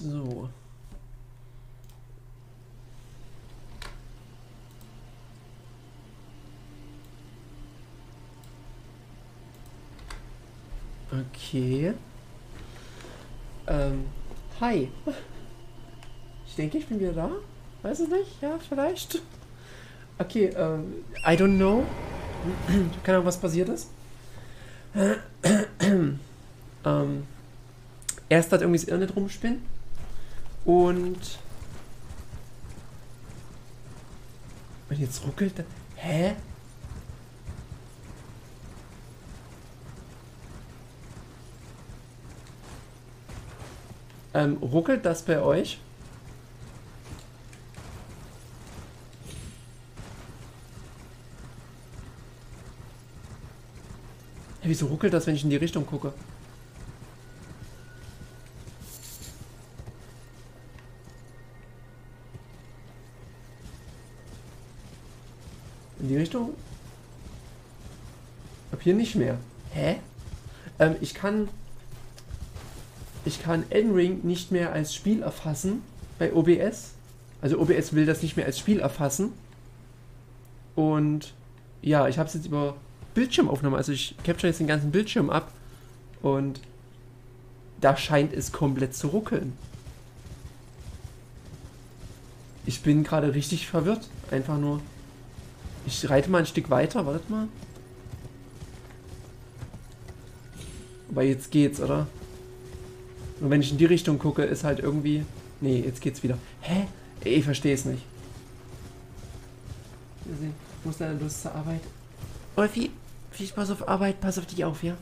So. Okay. Hi. Ich denke, ich bin wieder da. Weiß es nicht? Ja, vielleicht. Okay, I don't know. Keine Ahnung, was passiert ist. Erst hat irgendwie das Internet rumspinnen. Und... Und jetzt ruckelt er... Hä? Ruckelt das bei euch? Hey, wieso ruckelt das, wenn ich in die Richtung gucke? In die Richtung? Ab hier nicht mehr. Hä? Ich kann Elden Ring nicht mehr als Spiel erfassen bei OBS. Also OBS will das nicht mehr als Spiel erfassen. Und ja, ich habe es jetzt über Bildschirmaufnahme. Also ich capture jetzt den ganzen Bildschirm ab. Und da scheint es komplett zu ruckeln. Ich bin gerade richtig verwirrt. Einfach nur. Ich reite mal ein Stück weiter. Wartet mal. Aber jetzt geht's, oder? Und wenn ich in die Richtung gucke, ist halt irgendwie... Nee, jetzt geht's wieder. Hä? Ich verstehe es nicht. Ich muss leider los zur Arbeit. Olfi, viel Spaß auf Arbeit. Pass auf dich auf, ja?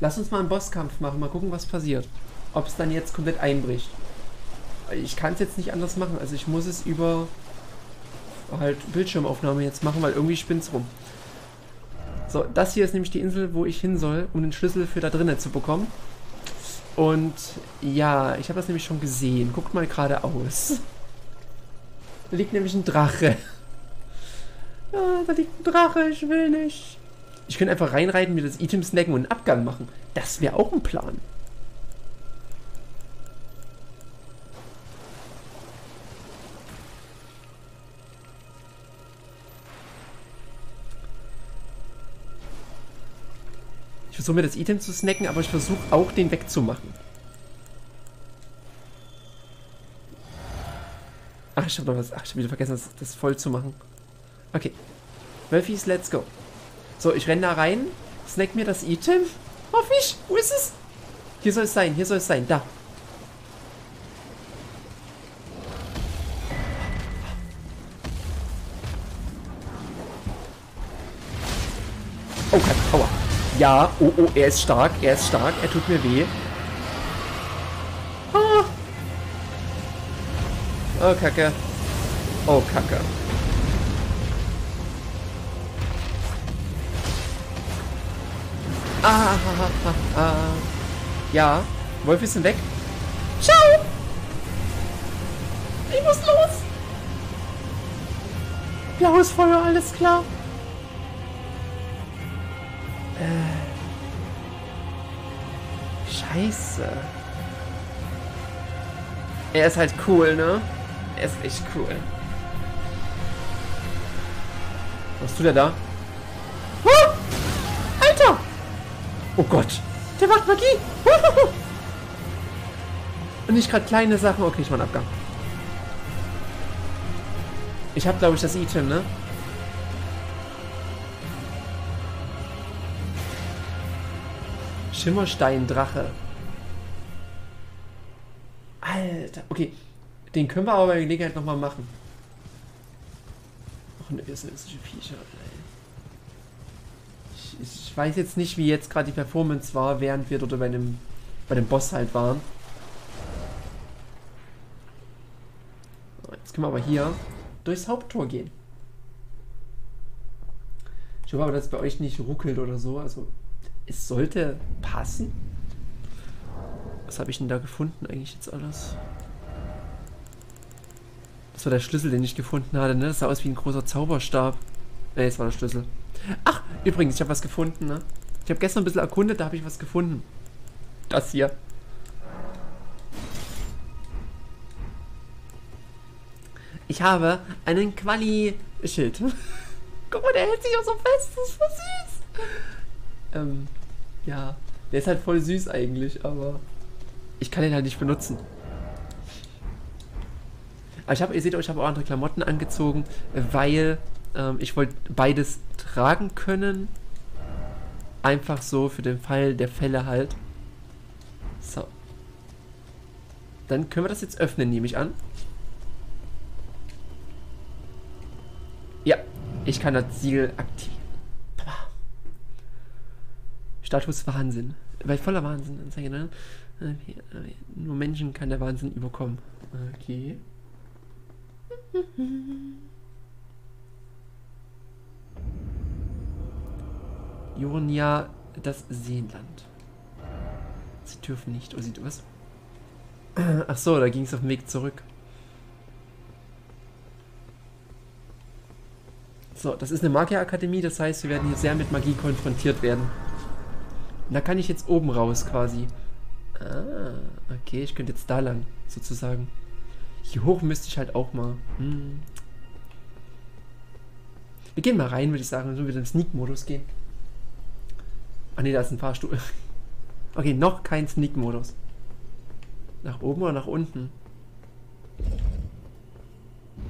Lass uns mal einen Bosskampf machen. Mal gucken, was passiert. Ob es dann jetzt komplett einbricht. Ich kann es jetzt nicht anders machen. Also ich muss es über... halt Bildschirmaufnahme jetzt machen, weil irgendwie spinnt's rum. So, das hier ist nämlich die Insel, wo ich hin soll, um den Schlüssel für da drinnen zu bekommen. Und ja, ich habe das nämlich schon gesehen. Guckt mal geradeaus. Da liegt nämlich ein Drache. Ja, da liegt ein Drache, ich will nicht. Ich könnte einfach reinreiten, mir das Item snacken und einen Abgang machen. Das wäre auch ein Plan. Ich versuche mir das Item zu snacken, aber ich versuche auch den wegzumachen. Ach, ich habe noch was. Ach, ich habe wieder vergessen, das voll zu machen. Okay. Wölfies, let's go. So, ich renne da rein. Snack mir das Item. Hoffe ich. Wo ist es? Hier soll es sein. Hier soll es sein. Da. Oh Gott. Aua. Ja, oh, oh, er ist stark, er ist stark, er tut mir weh. Ah. Oh, Kacke. Oh, Kacke. Ah, ah, ah, ah, ah. Ja, Wolf ist weg. Ciao! Ich muss los! Blaues Feuer, alles klar. Scheiße. Er ist halt cool, ne? Er ist echt cool. Was tut er da? Oh! Alter! Oh Gott! Der macht Magie! Und nicht gerade kleine Sachen. Okay, ich mach einen Abgang. Ich hab, glaube ich, das Item, ne? Schimmerstein Drache. Alter. Okay. Den können wir aber bei Gelegenheit nochmal machen. Och, ne, das ist ein Viecher. Ich weiß jetzt nicht, wie jetzt gerade die Performance war, während wir dort bei dem Boss halt waren. Jetzt können wir aber hier durchs Haupttor gehen. Ich hoffe aber, dass es bei euch nicht ruckelt oder so. Also... Es sollte passen. Was habe ich denn da gefunden eigentlich jetzt alles? Das war der Schlüssel, den ich gefunden hatte, ne? Das sah aus wie ein großer Zauberstab. Ne, es war der Schlüssel. Ach, übrigens, ich habe was gefunden, ne? Ich habe gestern ein bisschen erkundet, da habe ich was gefunden. Das hier. Ich habe einen Quali-Schild. Guck mal, der hält sich auch so fest. Das ist voll süß. Ja. Der ist halt voll süß eigentlich, aber ich kann den halt nicht benutzen. Aber ich habe, ihr seht, ich habe auch andere Klamotten angezogen, weil ich wollte beides tragen können. Einfach so für den Fall der Fälle halt. So. Dann können wir das jetzt öffnen, nehme ich an. Ja, ich kann das Siegel aktivieren. Status Wahnsinn. Weil voller Wahnsinn anzeigen, ne? Nur Menschen kann der Wahnsinn überkommen. Okay. Jonia, das Seenland. Sie dürfen nicht. Oh, sieht was? Ach so, da ging es auf dem Weg zurück. So, das ist eine Magierakademie, das heißt, wir werden hier sehr mit Magie konfrontiert werden. Und da kann ich jetzt oben raus quasi. Ah, okay, ich könnte jetzt da lang, sozusagen. Hier hoch müsste ich halt auch mal. Hm. Wir gehen mal rein, würde ich sagen, so wieder im Sneak-Modus gehen. Ach ne, da ist ein Fahrstuhl. Okay, noch kein Sneak-Modus. Nach oben oder nach unten?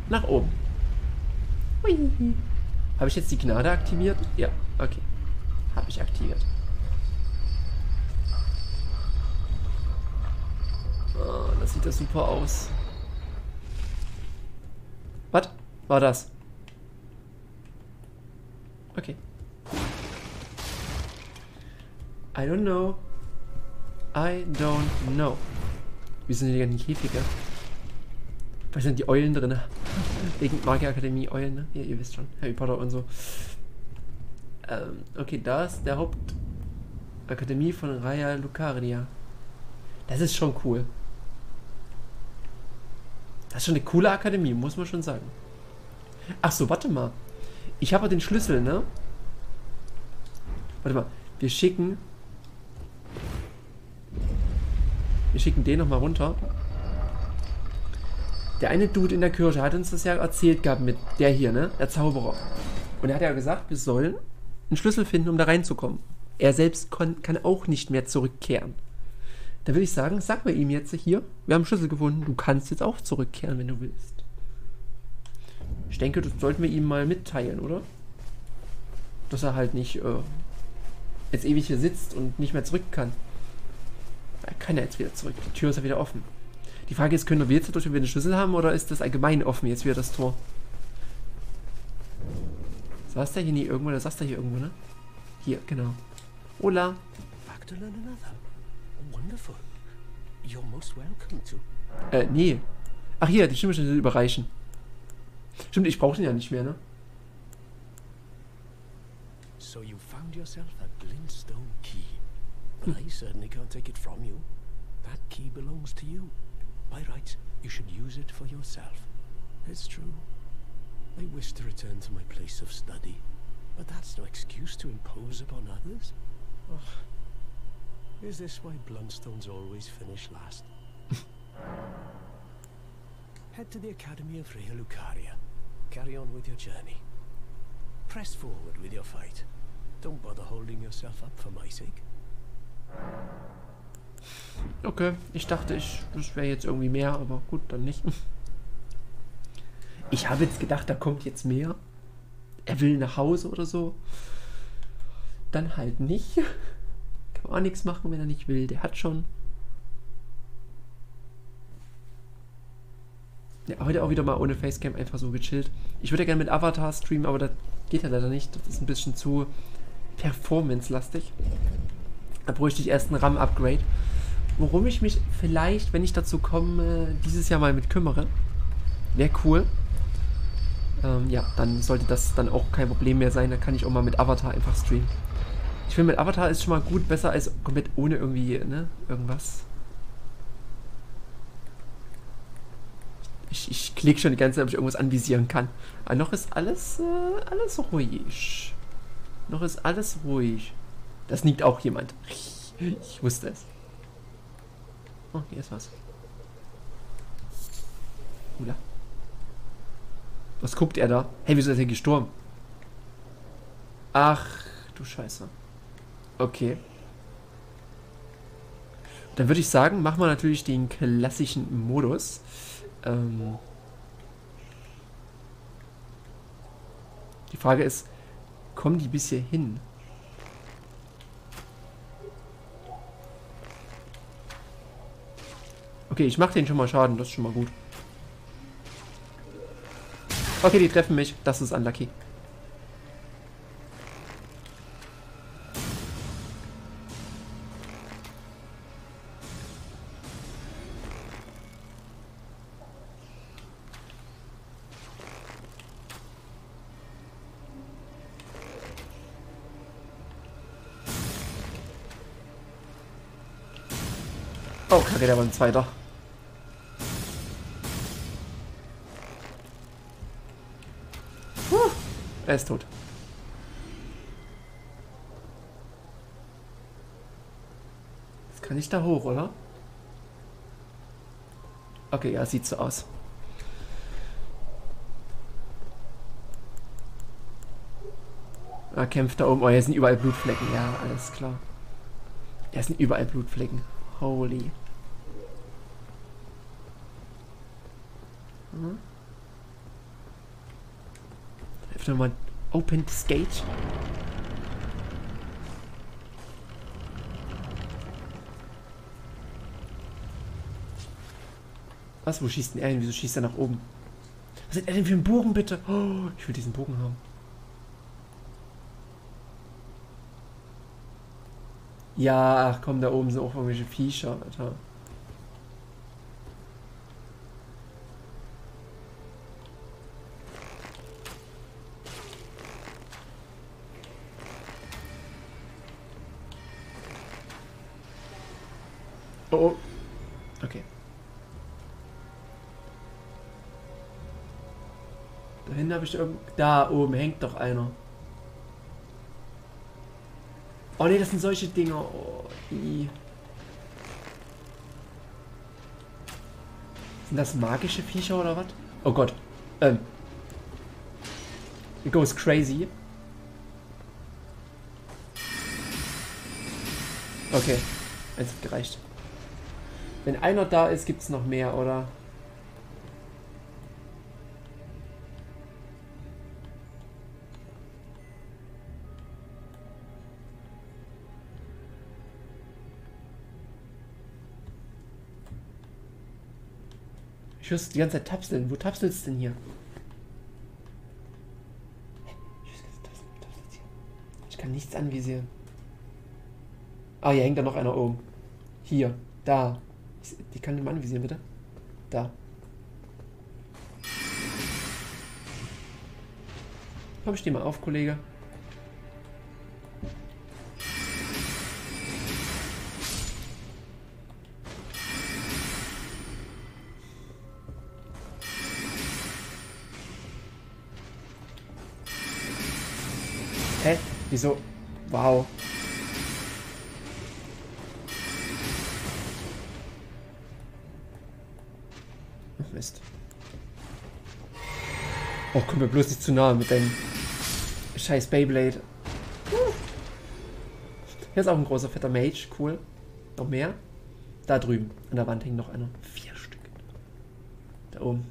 Nach oben. Hui. Habe ich jetzt die Gnade aktiviert? Ja, okay. Habe ich aktiviert. Oh, das sieht ja super aus. Was war das? Okay. I don't know. I don't know. Wie sind die ganzen Käfige? Da sind die Eulen drin. Wegen Magierakademie Eulen, ne? Ja, ihr wisst schon. Harry Potter und so. Okay, da ist der Hauptakademie von Raya Lucaria. Das ist schon cool. Das ist schon eine coole Akademie, muss man schon sagen. Ach so, warte mal. Ich habe den Schlüssel, ne? Warte mal. Wir schicken den nochmal runter. Der eine Dude in der Kirche hat uns das ja erzählt gehabt mit der hier, ne? Der Zauberer. Und er hat ja gesagt, wir sollen einen Schlüssel finden, um da reinzukommen. Er selbst kann auch nicht mehr zurückkehren. Da würde ich sagen, sag mir ihm jetzt hier, wir haben einen Schlüssel gefunden, du kannst jetzt auch zurückkehren, wenn du willst. Ich denke, das sollten wir ihm mal mitteilen, oder? Dass er halt nicht jetzt ewig hier sitzt und nicht mehr zurück kann. Er kann ja jetzt wieder zurück, die Tür ist ja wieder offen. Die Frage ist, können wir jetzt dadurch wieder den Schlüssel haben, oder ist das allgemein offen jetzt wieder das Tor? Saß der hier nie irgendwo, oder saß der hier irgendwo, ne? Hier, genau. Hola. Wonderful. You're most welcome to. Nee. Ach hier, die Schimmersteine überreichen. Stimmt, ich brauche den ja nicht mehr, ne? So you found yourself a Glintstone key. But I certainly can't take it from you. That key belongs to you. By rights, you should use it for yourself. It's true. I wish to return to my place of study, but that's no excuse to impose upon others. Oh. Is this why Blundstones always finish last? Head to the Academy of Raya Lucaria. Carry on with your journey. Press forward with your fight. Don't bother holding yourself up for my sake. Okay, ich dachte, das wäre jetzt irgendwie mehr, aber gut, dann nicht. Ich habe jetzt gedacht, da kommt jetzt mehr. Er will nach Hause oder so. Dann halt nicht. Auch nichts machen, wenn er nicht will. Der hat schon. Ja, heute auch wieder mal ohne Facecam einfach so gechillt. Ich würde ja gerne mit Avatar streamen, aber das geht ja leider nicht. Das ist ein bisschen zu performance-lastig. Da bräuchte ich erst ein RAM-Upgrade. Worum ich mich vielleicht, wenn ich dazu komme, dieses Jahr mal mit kümmere. Wäre cool. Ja, dann sollte das dann auch kein Problem mehr sein. Dann kann ich auch mal mit Avatar einfach streamen. Ich finde, mit Avatar ist schon mal gut, besser als komplett ohne irgendwie, ne, irgendwas. Ich klicke schon die ganze Zeit, ob ich irgendwas anvisieren kann. Aber noch ist alles ruhig. Noch ist alles ruhig. Das nickt auch jemand. Ich wusste es. Oh, hier ist was. Hula. Was guckt er da? Hey, wieso ist er gestorben? Ach, du Scheiße. Okay. Dann würde ich sagen, machen wir natürlich den klassischen Modus. Die Frage ist, kommen die bis hier hin? Okay, ich mache denen schon mal Schaden, das ist schon mal gut. Okay, die treffen mich, das ist unlucky. Oh, Kacke, der war ein zweiter. Er ist tot. Jetzt kann ich da hoch, oder? Okay, ja, sieht so aus. Er kämpft da oben. Oh, hier sind überall Blutflecken. Ja, alles klar. Hier sind überall Blutflecken. Holy. Mhm. Öffne mal. Open this gate. Was? Wo schießt denn er hin? Wieso schießt er nach oben? Was ist er denn für ein Bogen, bitte? Oh, ich will diesen Bogen haben. Ja, ach komm, da oben sind auch irgendwelche Viecher, Alter. Oh, oh. Okay. Da hinten habe ich irgendwo... Da oben hängt doch einer. Oh ne, das sind solche Dinger. Oh, sind das magische Viecher oder was? Oh Gott. It goes crazy. Okay. Es hat gereicht. Wenn einer da ist, gibt es noch mehr, oder? Ich höre die ganze Zeit tapseln. Wo tapselst du denn hier? Ich kann nichts anvisieren. Ah, hier hängt da noch einer oben. Hier, da. Die kann den Mann visieren, bitte. Da. Komm, steh mal auf, Kollege. Hä? Wieso? Wow. Mist. Oh, komm mir bloß nicht zu nahe mit deinem scheiß Beyblade. Hier ist auch ein großer fetter Mage, cool. Noch mehr? Da drüben, an der Wand hängen noch einer. 4 Stück. Da oben.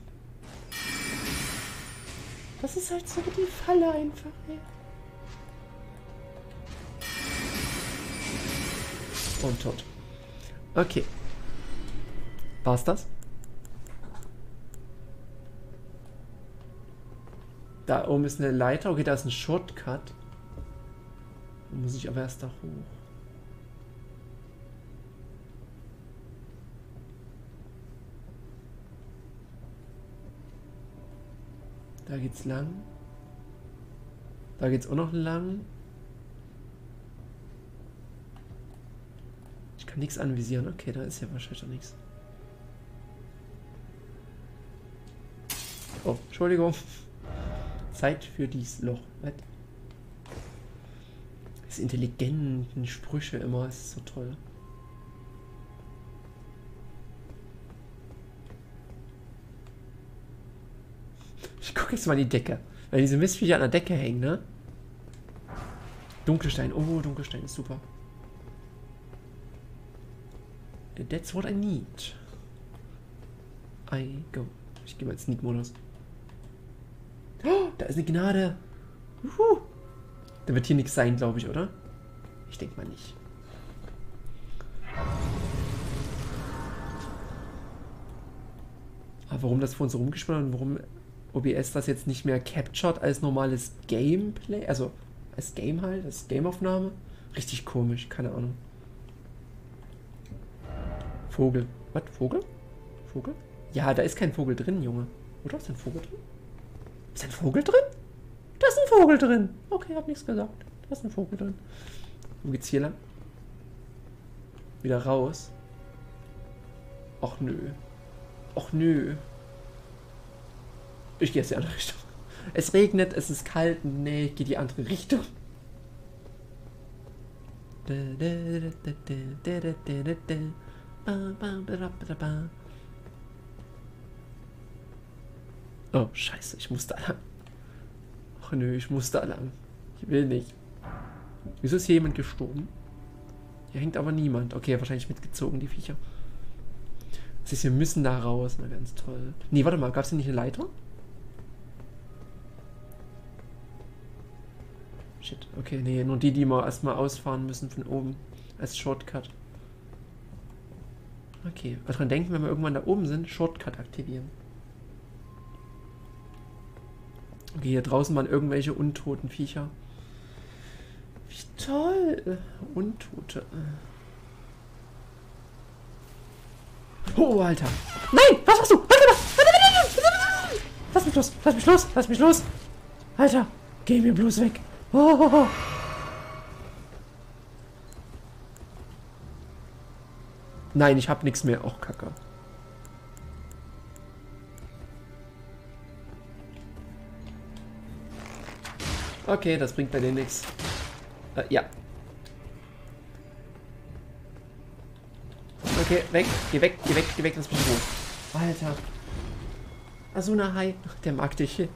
Das ist halt so die Falle einfach, ey. Und tot. Okay. War's das? Da oben ist eine Leiter. Okay, da ist ein Shortcut. Da muss ich aber erst da hoch. Da geht's lang. Da geht's auch noch lang. Ich kann nichts anvisieren. Okay, da ist ja wahrscheinlich auch nichts. Oh, Entschuldigung. Zeit für dieses Loch. Was? Diese intelligenten Sprüche immer, das ist so toll. Ich gucke kriegst du mal die Decke. Weil diese Mistviecher an der Decke hängen, ne? Dunkelstein. Oh, Dunkelstein ist super. That's what I need. I go. Ich gehe mal in Sneak-Modus. Oh, da ist eine Gnade. Uhu. Da wird hier nichts sein, glaube ich, oder? Ich denke mal nicht. Aber warum das vor uns rumgesponnen und warum OBS das jetzt nicht mehr captured als normales Gameplay, also als Game halt, als Gameaufnahme? Richtig komisch, keine Ahnung. Vogel. Was? Vogel? Vogel? Ja, da ist kein Vogel drin, Junge. Oder? Ist ein Vogel drin? Ist ein Vogel drin? Da ist ein Vogel drin! Okay, hab nichts gesagt. Da ist ein Vogel drin. Wo geht's hier lang? Wieder raus. Och nö. Och nö. Ich gehe jetzt die andere Richtung. Es regnet, es ist kalt. Nee, ich gehe die andere Richtung. Oh, scheiße, ich muss da lang. Och nö, ich muss da lang. Ich will nicht. Wieso ist hier jemand gestorben? Hier hängt aber niemand. Okay, wahrscheinlich mitgezogen, die Viecher. Das ist, wir müssen da raus. Na, ganz toll. Nee, warte mal, gab es hier nicht eine Leiter? Shit. Okay, nee, nur die, die wir erstmal ausfahren müssen von oben. Als Shortcut. Okay, mal dran denken, wenn wir irgendwann da oben sind, Shortcut aktivieren. Okay, hier draußen waren irgendwelche untoten Viecher. Wie toll! Untote. Oh, Alter! Nein! Was machst du? Lass mich los! Lass mich los! Lass mich los! Alter! Geh mir bloß weg! Oh, oh, oh. Nein, ich hab nichts mehr. Och, Kacke. Okay, das bringt bei denen nichts. Ja. Okay, weg, geh weg, geh weg, geh weg, lass mich in Ruhe. Alter. Asuna, hi. Ach, der mag dich.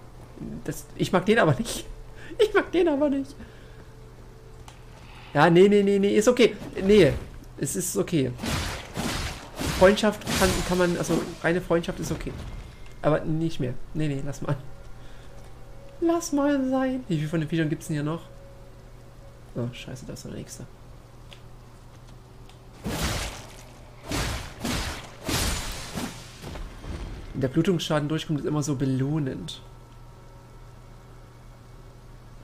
Ich mag den aber nicht. Ich mag den aber nicht. Ja, nee, nee, nee, nee, ist okay. Nee, es ist okay. Freundschaft kann man, also reine Freundschaft ist okay. Aber nicht mehr. Nee, nee, lass mal. Lass mal sein. Wie viel von den Viechern gibt es denn hier noch? Oh, scheiße, da ist der nächste. Der Blutungsschaden durchkommt, ist immer so belohnend.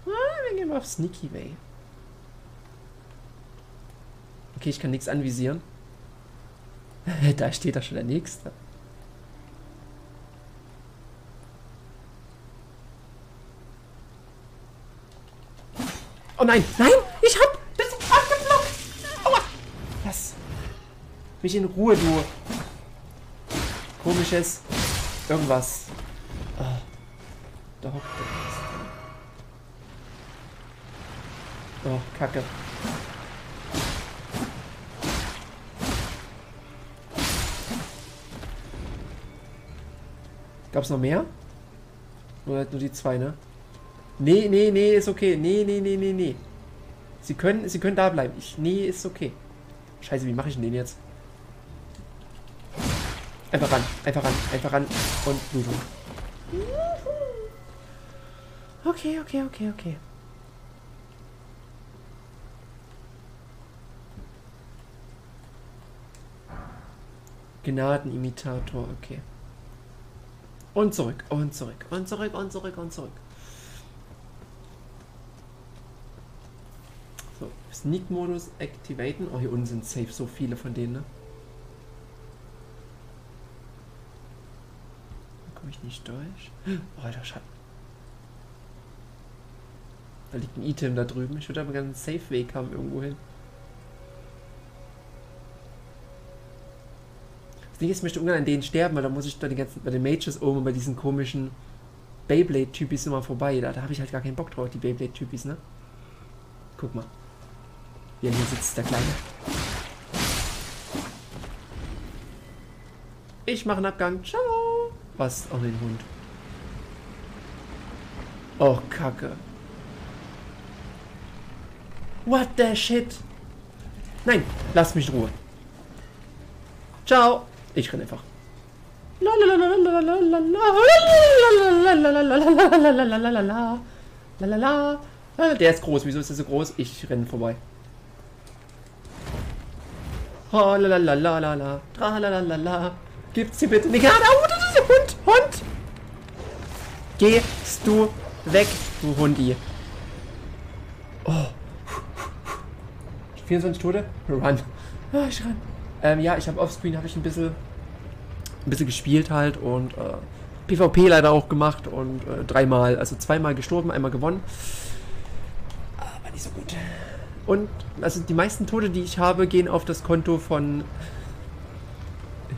Ah, wir gehen mal auf Sneaky Way. Okay, ich kann nichts anvisieren. Da steht da schon der nächste. Oh nein, nein, ich hab das abgeblockt. Aua. Lass mich in Ruhe, du. Komisches. Irgendwas. Oh, da hockt der. Oh, Kacke. Gab's noch mehr? Oder halt nur die zwei, ne? Nee, nee, nee, ist okay. Nee, nee, nee, nee, nee. Sie können da bleiben. Nee, ist okay. Scheiße, wie mache ich denn den jetzt? Einfach ran, einfach ran, einfach ran und Blutung. Okay, okay, okay, okay. Gnadenimitator, okay. Und zurück, und zurück, und zurück, und zurück, und zurück. So, Sneak-Modus activaten. Oh, hier unten sind safe so viele von denen, ne? Nicht durch. Oh, der Schatten. Da liegt ein Item da drüben. Ich würde aber gerne einen Safe-Weg haben irgendwo hin. Das Ding ist, ich möchte ungern an denen sterben, weil da muss ich da die ganzen, bei den Mages oben und bei diesen komischen Beyblade-Typis immer vorbei. Da habe ich halt gar keinen Bock drauf, die Beyblade-Typis, ne? Guck mal. Hier sitzt der Kleine. Ich mache einen Abgang. Ciao! Was? Oh, den Hund. Oh, Kacke. What the shit? Nein, lass mich in Ruhe. Ciao. Ich renne einfach. Der ist groß. Wieso ist er so groß? Ich renne vorbei. Oh, lalalala. Tralalala. Gibt's hier bitte nicht. Ah, oh, das ist der Hund. Hund. Gehst du weg, du Hundi. Oh. 24 Tote? Run. Oh, ich renn. Ja, ich habe offscreen, habe ich ein bisschen gespielt halt und PvP leider auch gemacht und zweimal gestorben, einmal gewonnen. Aber nicht so gut. Und, also die meisten Tote, die ich habe, gehen auf das Konto von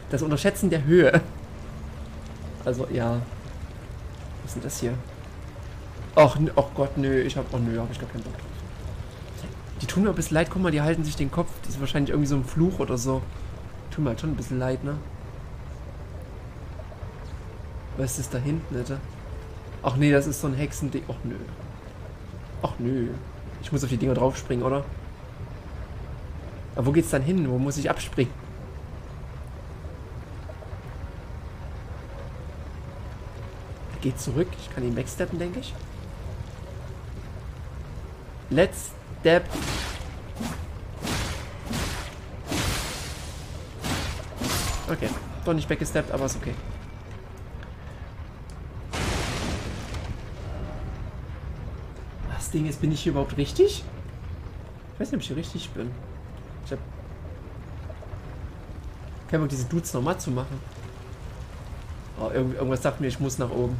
das Unterschätzen der Höhe. Also, ja. Was ist denn das hier? Och, oh Gott, nö, hab ich gar keinen Bock drauf. Die tun mir ein bisschen leid, guck mal, die halten sich den Kopf. Das ist wahrscheinlich irgendwie so ein Fluch oder so. Tut mir halt schon ein bisschen leid, ne? Was ist da hinten, Alter? Ach nee, das ist so ein Hexending. Ach nö. Ach nö. Ich muss auf die Dinger draufspringen, oder? Aber wo geht's dann hin? Wo muss ich abspringen? Er geht zurück. Ich kann ihn wegsteppen, denke ich. Let's step. Okay. Doch nicht weggesteppt, aber ist okay. Jetzt bin ich hier überhaupt richtig? Ich weiß nicht, ob ich hier richtig bin. Ich hab keinen Bock, diese Dudes nochmal zu machen. Oh, irgendwas sagt mir, ich muss nach oben.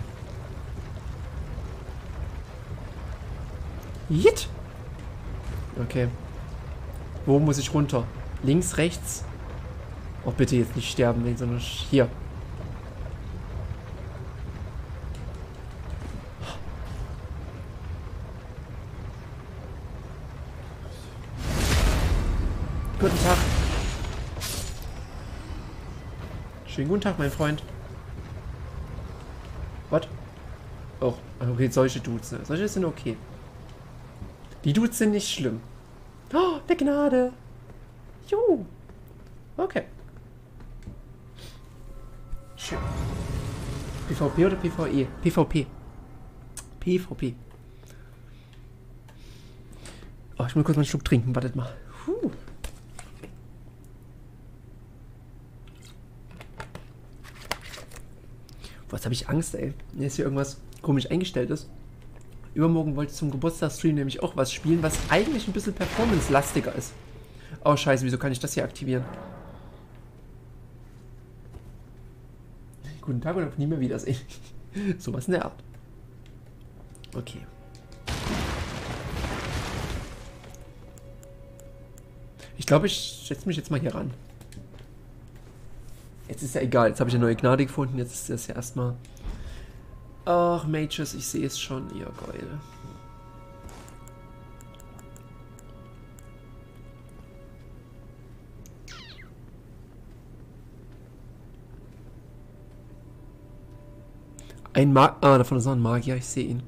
Jit! Okay. Wo muss ich runter? Links, rechts? Oh, bitte jetzt nicht sterben, sondern hier. Guten Tag. Schönen guten Tag, mein Freund. What? Oh, okay, solche Dudes. Ne? Solche sind okay. Die Dudes sind nicht schlimm. Oh, der Gnade. Jo. Okay. Schön. PvP oder PvE? PvP. PvP. Oh, ich muss kurz mal einen Schluck trinken. Wartet mal. Puh. Was habe ich Angst, ey? Dass hier irgendwas komisch eingestellt ist. Übermorgen wollte ich zum Geburtstagsstream nämlich auch was spielen, was eigentlich ein bisschen performance-lastiger ist. Oh, scheiße, wieso kann ich das hier aktivieren? Guten Tag und auf nie mehr wiedersehen. Sowas in der Art. Okay. Ich glaube, ich setze mich jetzt mal hier ran. Jetzt ist ja egal, jetzt habe ich eine neue Gnade gefunden, jetzt ist das ja erstmal... Ach, Mages, ich sehe es schon, ihr Geil. Ein Magier, ah, davon ist noch ein Magier, ich sehe ihn.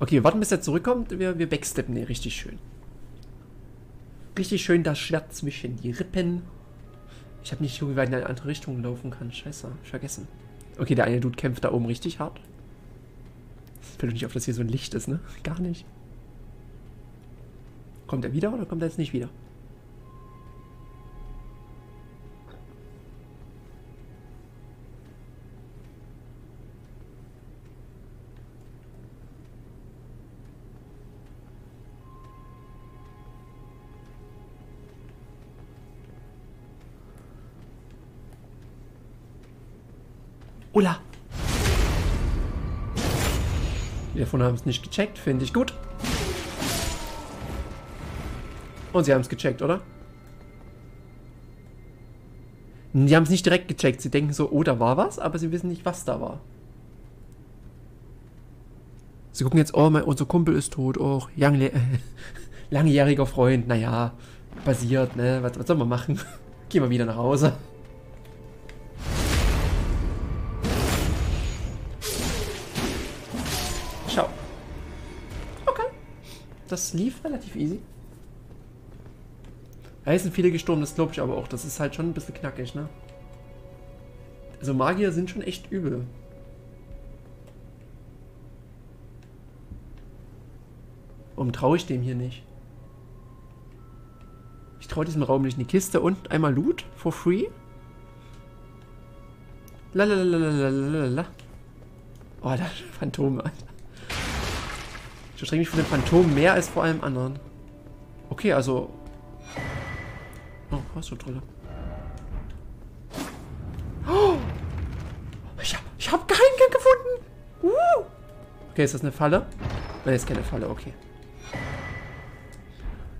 Okay, wir warten, bis er zurückkommt, wir backsteppen, ne, richtig schön. Richtig schön das Schwert zwischen die Rippen. Ich habe nicht so, wie weit in eine andere Richtung laufen kann. Scheiße, ich vergessen. Okay, der eine Dude kämpft da oben richtig hart. Fällt doch nicht auf, dass hier so ein Licht ist, ne? Gar nicht. Kommt er wieder oder kommt er jetzt nicht wieder? Ola! Die davon haben es nicht gecheckt, finde ich gut. Und sie haben es gecheckt, oder? Die haben es nicht direkt gecheckt. Sie denken so, oh, da war was, aber sie wissen nicht, was da war. Sie gucken jetzt, oh, unser Kumpel ist tot. Oh, langjähriger Freund. Naja, passiert, ne? Was soll man machen? Gehen wir wieder nach Hause. das lief relativ easy. Da sind viele gestorben, das glaube ich aber auch. Das ist halt schon ein bisschen knackig, ne? Also Magier sind schon echt übel. Warum traue ich dem hier nicht? Ich traue diesem Raum nicht. Eine Kiste und einmal Loot for free. Lalalalalalala. Oh, das Phantom, Alter. Ich erschrecke mich von dem Phantom mehr als vor allem anderen. Okay, also... Oh, was für Trolle. Oh! Ich hab Geheimgang gefunden! Okay, ist das eine Falle? Nein, ist keine Falle, okay.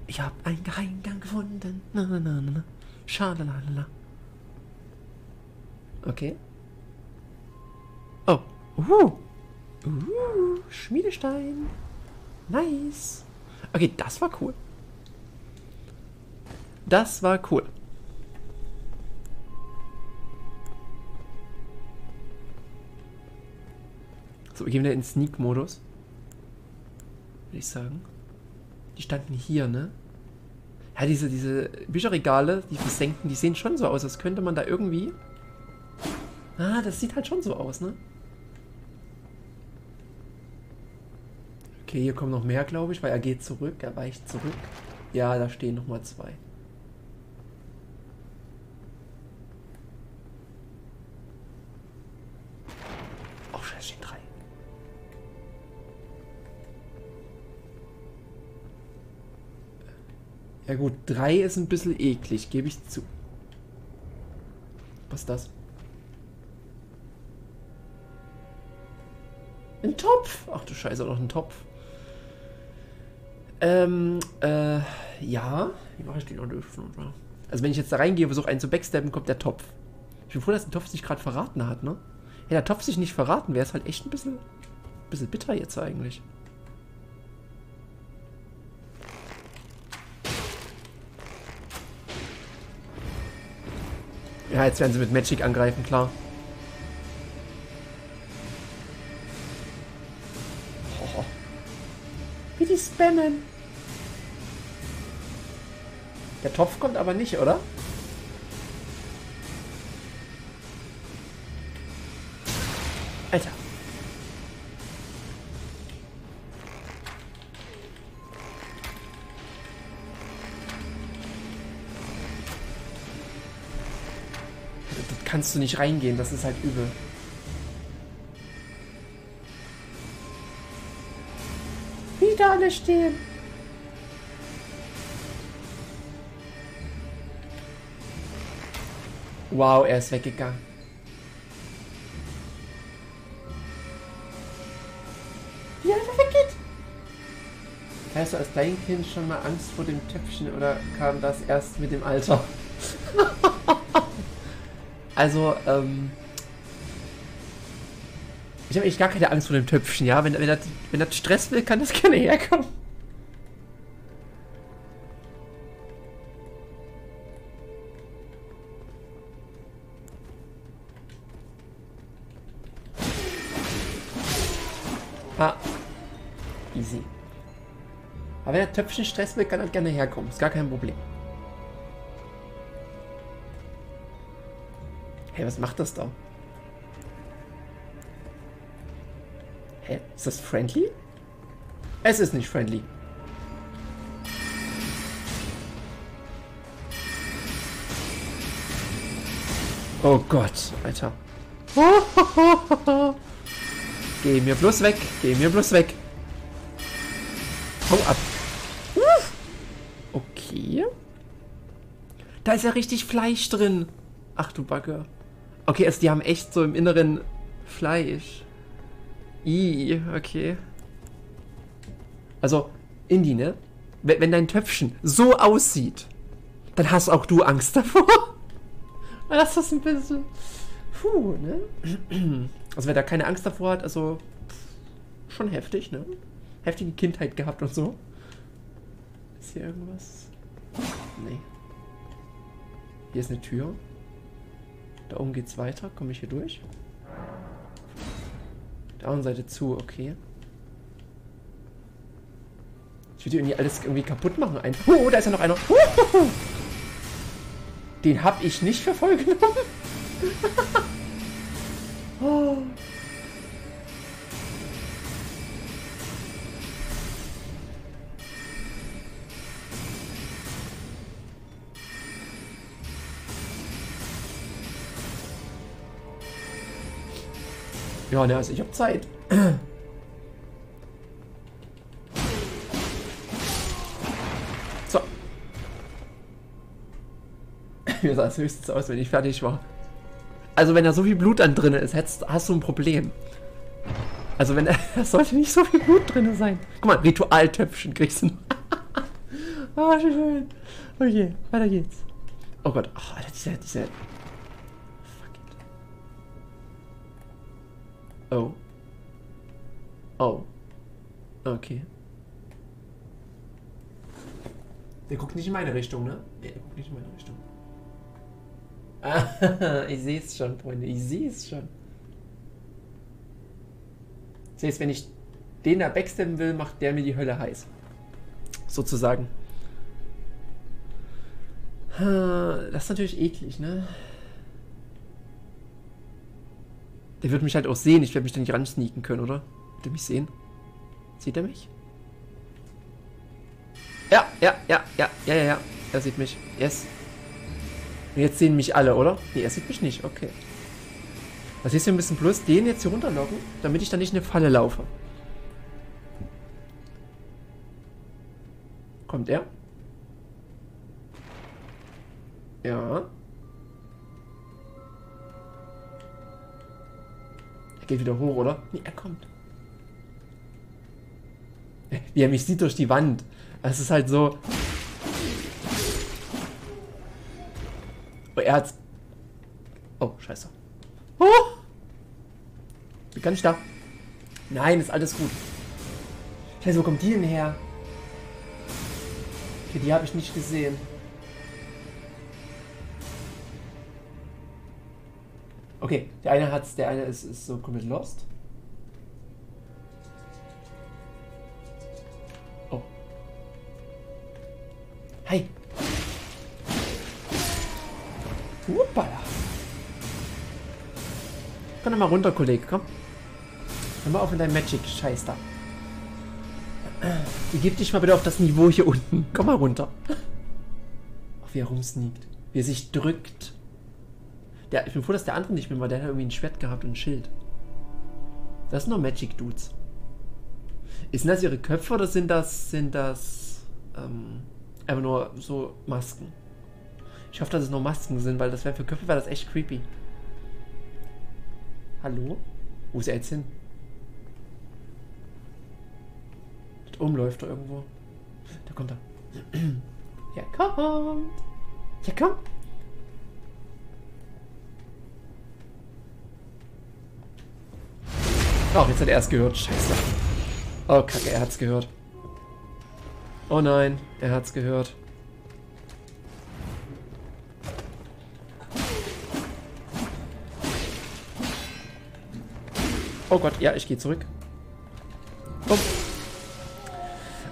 Ich hab einen Geheimgang gefunden. Na, na, na, na. Schalalala. Okay. Oh. Schmiedestein. Nice. Okay, das war cool. Das war cool. So, wir gehen wieder in Sneak-Modus. Würde ich sagen. Die standen hier, ne? Ja, diese Bücherregale, die versenkten, die sehen schon so aus, als könnte man da irgendwie... Ah, das sieht halt schon so aus, ne? Okay, hier kommen noch mehr, glaube ich, weil er geht zurück, er weicht zurück. Ja, da stehen nochmal zwei. Oh, da stehen drei. Ja gut, drei ist ein bisschen eklig, gebe ich zu. Was ist das? Ein Topf! Ach du Scheiße, auch noch ein Topf. Ja. Wie mache ich den noch öffnen? Also wenn ich jetzt da reingehe und versuche einen zu backstappen, kommt der Topf. Ich bin froh, dass der Topf sich gerade verraten hat, ne? Hätte der Topf sich nicht verraten, wäre es halt echt ein bisschen bitter jetzt eigentlich. Ja, jetzt werden sie mit Magic angreifen, klar. Die spammen. Der Topf kommt aber nicht, oder? Alter. Das kannst du nicht reingehen, das ist halt übel. Alle stehen. Wow, er ist weggegangen. Wie er weggeht. Hast du als kleines Kind schon mal Angst vor dem Töpfchen oder kam das erst mit dem Alter? Also, ich habe eigentlich gar keine Angst vor dem Töpfchen, ja? Wenn das Stress will, kann das gerne herkommen. Ah. Easy. Aber wenn das Töpfchen Stress will, kann das gerne herkommen. Ist gar kein Problem. Hey, was macht das da? Hä? Ist das friendly? Es ist nicht friendly. Oh Gott, Alter. Geh mir bloß weg. Geh mir bloß weg. Hau ab. Okay. Da ist ja richtig Fleisch drin. Ach du Backe. Okay, also die haben echt so im Inneren Fleisch. Ih, okay. Also, Indi, ne? Wenn dein Töpfchen so aussieht, dann hast auch du Angst davor. Das ist ein bisschen... Puh, ne? Also, wer da keine Angst davor hat, also... Schon heftig, ne? Heftige Kindheit gehabt und so. Ist hier irgendwas? Nee. Hier ist eine Tür. Da oben geht's weiter. Komme ich hier durch? Der anderen Seite zu, okay. Ich Ich würde irgendwie alles irgendwie kaputt machen. Oh, da ist ja noch einer. Den habe ich nicht für voll genommen. Oh. Ja, ne, also ich habe Zeit. So. Mir sah es höchstens aus, wenn ich fertig war. Also wenn da so viel Blut dann drin ist, hast du ein Problem. Also wenn da sollte nicht so viel Blut drin sein. Guck mal, Ritualtöpfchen kriegst du noch. Ah, schön. Okay, weiter geht's. Oh Gott, oh, Alter, diese... Oh. Oh. Okay. Der guckt nicht in meine Richtung, ne? Der guckt nicht in meine Richtung. Ah, ich sehe es schon, Freunde. Ich sehe es schon. Selbst wenn ich den da backstabben will, macht der mir die Hölle heiß. Sozusagen. Das ist natürlich eklig, ne? Der wird mich halt auch sehen. Ich werde mich da nicht ran sneaken können, oder? Wird er mich sehen? Sieht er mich? Ja. Er sieht mich. Yes. Und jetzt sehen mich alle, oder? Nee, er sieht mich nicht. Okay. Was ist hier ein bisschen bloß? Den jetzt hier runterlocken, damit ich da nicht in eine Falle laufe. Kommt er? Ja. Geht wieder hoch, oder? Nee, er kommt. Wie er mich sieht durch die Wand. Es ist halt so. Oh, er hat's. Oh, scheiße. Oh! Wie kann ich da? Nein, ist alles gut. Scheiße, wo kommt die denn her? Okay, die habe ich nicht gesehen. Okay, der eine ist so komplett lost. Oh. Hi. Hoppala. Komm doch mal runter, Kollege, komm. Hör mal auf mit deinem Magic-Scheiß da. Begib dich mal bitte auf das Niveau hier unten. Komm mal runter. Ach, wie er rumsneakt. Wie er sich drückt. Ich bin froh, dass der andere nicht mehr war. Der hat irgendwie ein Schwert gehabt und ein Schild. Das sind nur Magic Dudes. Sind das ihre Köpfe oder sind das einfach nur so Masken? Ich hoffe, dass es nur Masken sind, weil das wäre für Köpfe wäre das echt creepy. Hallo? Wo ist er jetzt hin? Dort oben läuft er irgendwo. Da kommt er. Ja, kommt! Ja, komm! Oh, jetzt hat er es gehört. Scheiße. Oh, kacke, er hat's gehört. Oh nein, er hat's gehört. Oh Gott, ja, ich gehe zurück. Oh.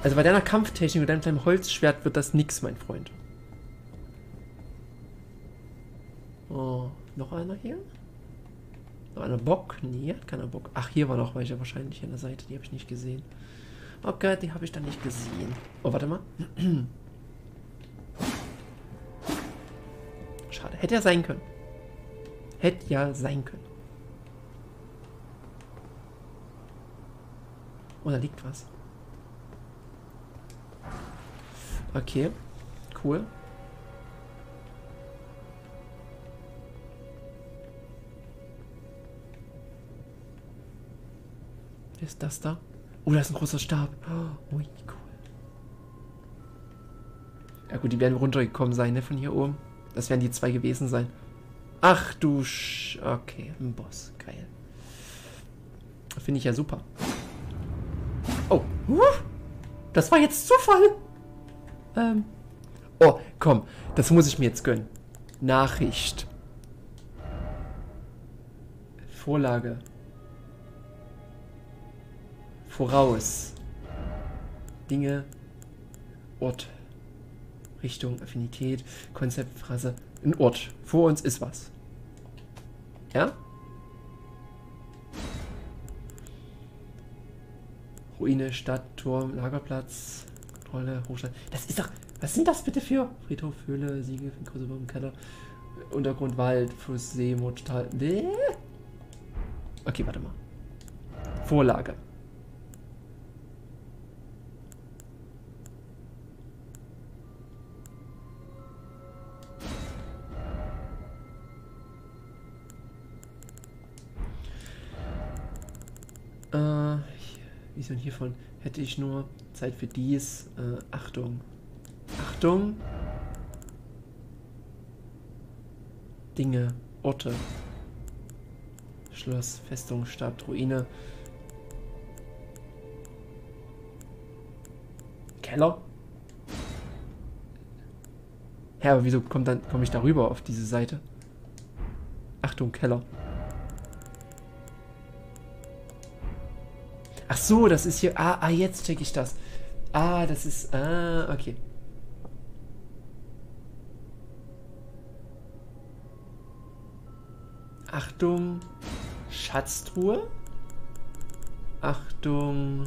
Also bei deiner Kampftechnik und deinem kleinen Holzschwert wird das nix, mein Freund. Oh, noch einer hier? Noch einer Bock? Nee, hat keiner Bock. Ach, hier war noch welche wahrscheinlich an der Seite. Die habe ich nicht gesehen. Oh Gott, die habe ich dann nicht gesehen. Oh, warte mal. Schade. Hätte ja sein können. Hätte ja sein können. Oh, da liegt was. Okay. Cool. Ist das da? Oh, da ist ein großer Stab. Oh, cool. Ja gut, die werden runtergekommen sein, ne, von hier oben. Das werden die zwei gewesen sein. Ach du Okay, ein Boss. Geil. Finde ich ja super. Oh. Das war jetzt Zufall. Oh, komm. Das muss ich mir jetzt gönnen. Nachricht. Vorlage. Voraus. Dinge Ort. Richtung, Affinität, Konzeptphrase. Ein Ort. Vor uns ist was. Ja? Ruine, Stadt, Turm, Lagerplatz, Kontrolle, Hochstadt. Das ist doch... Was sind das bitte für? Friedhof, Höhle, Siegel, große Baum, Keller, Untergrund, Wald, Fluss, See, Mond, Tal... Nee. Okay, warte mal. Vorlage. Und hiervon hätte ich nur Zeit für dies. Achtung. Achtung. Dinge. Orte. Schloss, Festung, Stadt, Ruine. Keller? Hä, aber wieso komme ich darüber auf diese Seite? Achtung, Keller. Ach so, das ist hier... Ah, jetzt check ich das. Ah, das ist... Ah, okay. Achtung, Schatztruhe. Achtung.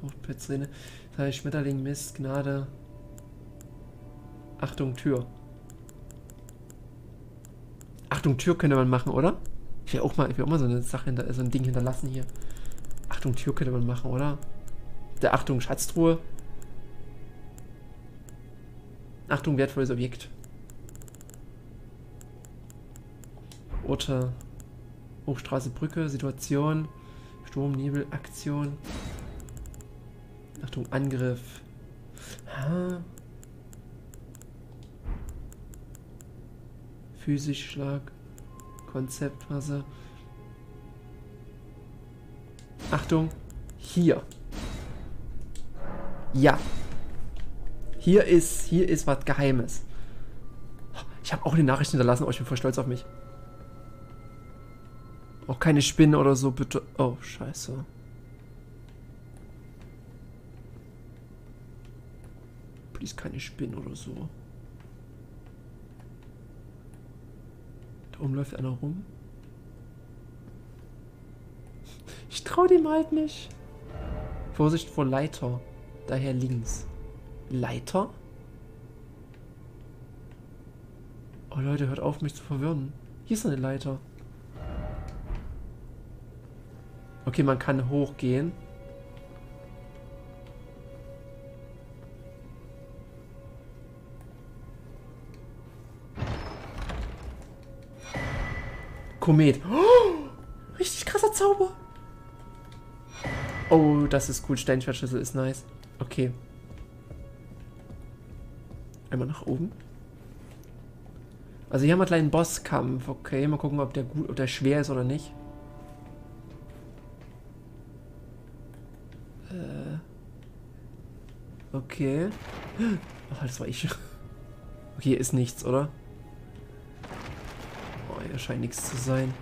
Fruchtpilzrinne. Das heißt Schmetterling, Mist, Gnade. Achtung, Tür. Achtung, Tür könnte man machen, oder? Ich will auch mal so eine Sache so ein Ding hinterlassen hier. Achtung, Tür könnte man machen, oder? Der Achtung, Schatztruhe. Achtung, wertvolles Objekt. Orte. Hochstraße, Brücke, Situation. Sturm, Nebel, Aktion. Achtung, Angriff. Ha. Physisch, Schlag. Konzeptphase. Achtung, hier. Ja. Hier ist was Geheimes. Ich habe auch eine Nachricht hinterlassen, oh, ich bin voll stolz auf mich. Auch keine Spinnen oder so, bitte. Oh, scheiße. Please, keine Spinnen oder so. Umläuft einer rum. Ich trau dem halt nicht. Vorsicht vor Leiter. Daher links. Leiter? Oh Leute, hört auf mich zu verwirren. Hier ist eine Leiter. Okay, man kann hochgehen. Komet. Oh, richtig krasser Zauber. Oh, das ist cool. Steinschwertschlüssel ist nice. Okay. Einmal nach oben. Also hier haben wir einen kleinen Bosskampf. Okay, mal gucken, ob der schwer ist oder nicht. Okay. Ach, das war ich. Okay, hier ist nichts, oder? Scheint nichts zu sein.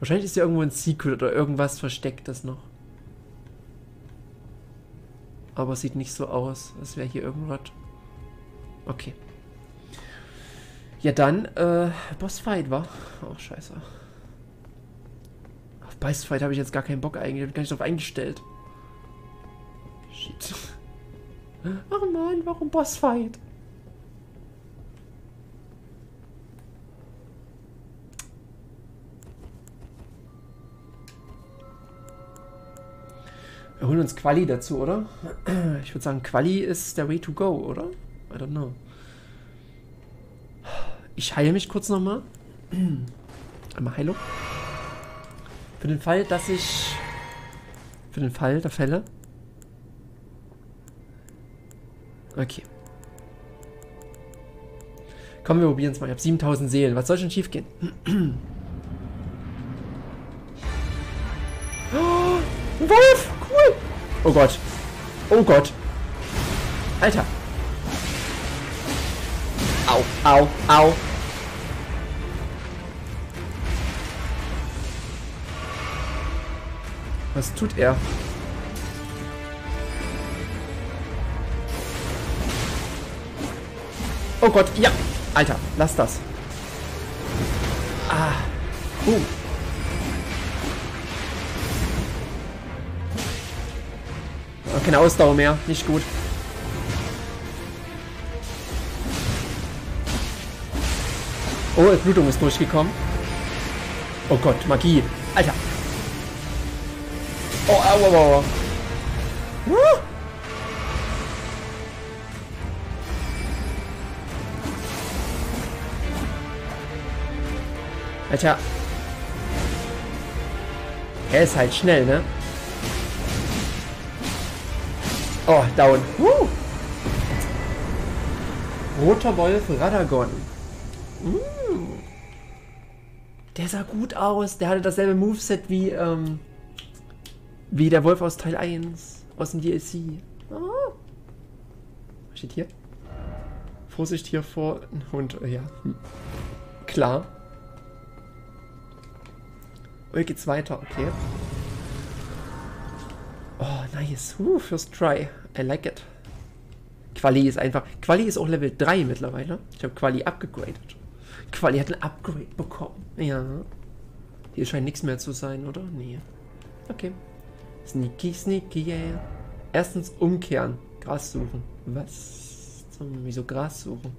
Wahrscheinlich ist ja irgendwo ein Secret oder irgendwas versteckt das noch. Aber es sieht nicht so aus, als wäre hier irgendwas. Okay. Ja dann, Bossfight, wa? Oh, scheiße. Auf Bossfight habe ich jetzt gar keinen Bock eigentlich. Ich bin gar nicht drauf eingestellt. Shit. Oh nein, warum Bossfight? Wir holen uns Quali dazu, oder? Ich würde sagen, Quali ist der Way to go, oder? I don't know. Ich heile mich kurz nochmal. Einmal Heilung. Für den Fall, dass ich... Für den Fall der Fälle. Okay. Komm, wir probieren es mal. Ich habe 7000 Seelen. Was soll schon schief gehen? Oh, ein Wolf! Oh Gott. Oh Gott. Alter. Au, au, au. Was tut er? Oh Gott, ja! Alter, lass das. Ah. Boom. Keine Ausdauer mehr. Nicht gut. Oh, Blutung ist durchgekommen. Oh Gott, Magie. Alter. Oh, au, au, au. Alter. Er ist halt schnell, ne? Oh, down. Roter Wolf Radagon. Der sah gut aus. Der hatte dasselbe Moveset wie der Wolf aus Teil 1. Aus dem DLC. Oh. Was steht hier? Vorsicht hier vor ein Hund. Ja. Klar. Oh, hier geht's weiter. Okay. Oh, nice. First try. I like it. Quali ist einfach... Quali ist auch Level 3 mittlerweile. Ich habe Quali upgegradet. Quali hat ein Upgrade bekommen. Ja. Hier scheint nichts mehr zu sein, oder? Nee. Okay. Sneaky, sneaky, yeah. Erstens umkehren. Gras suchen. Was? Wieso Gras suchen?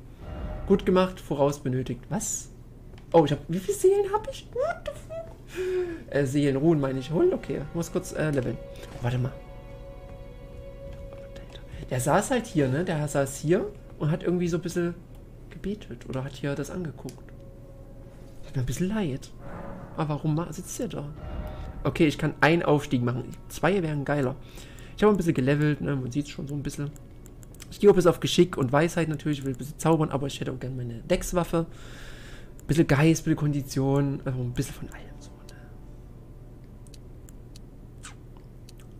Gut gemacht, voraus benötigt. Was? Oh, ich habe... Wie viele Seelen habe ich? What the fuck? Seelen ruhen, meine ich. Holen, okay. Muss kurz leveln. Oh, warte mal. Der saß halt hier, ne? Der saß hier und hat irgendwie so ein bisschen gebetet. Oder hat hier das angeguckt. Hat mir ein bisschen leid. Aber warum sitzt der da? Okay, ich kann einen Aufstieg machen. Zwei wären geiler. Ich habe ein bisschen gelevelt, ne? Man sieht es schon so ein bisschen. Ich gehe auch bis auf Geschick und Weisheit natürlich. Ich will ein bisschen zaubern, aber ich hätte auch gerne meine Deckswaffe. Ein bisschen Geist, ein bisschen Kondition. Also ein bisschen von allem.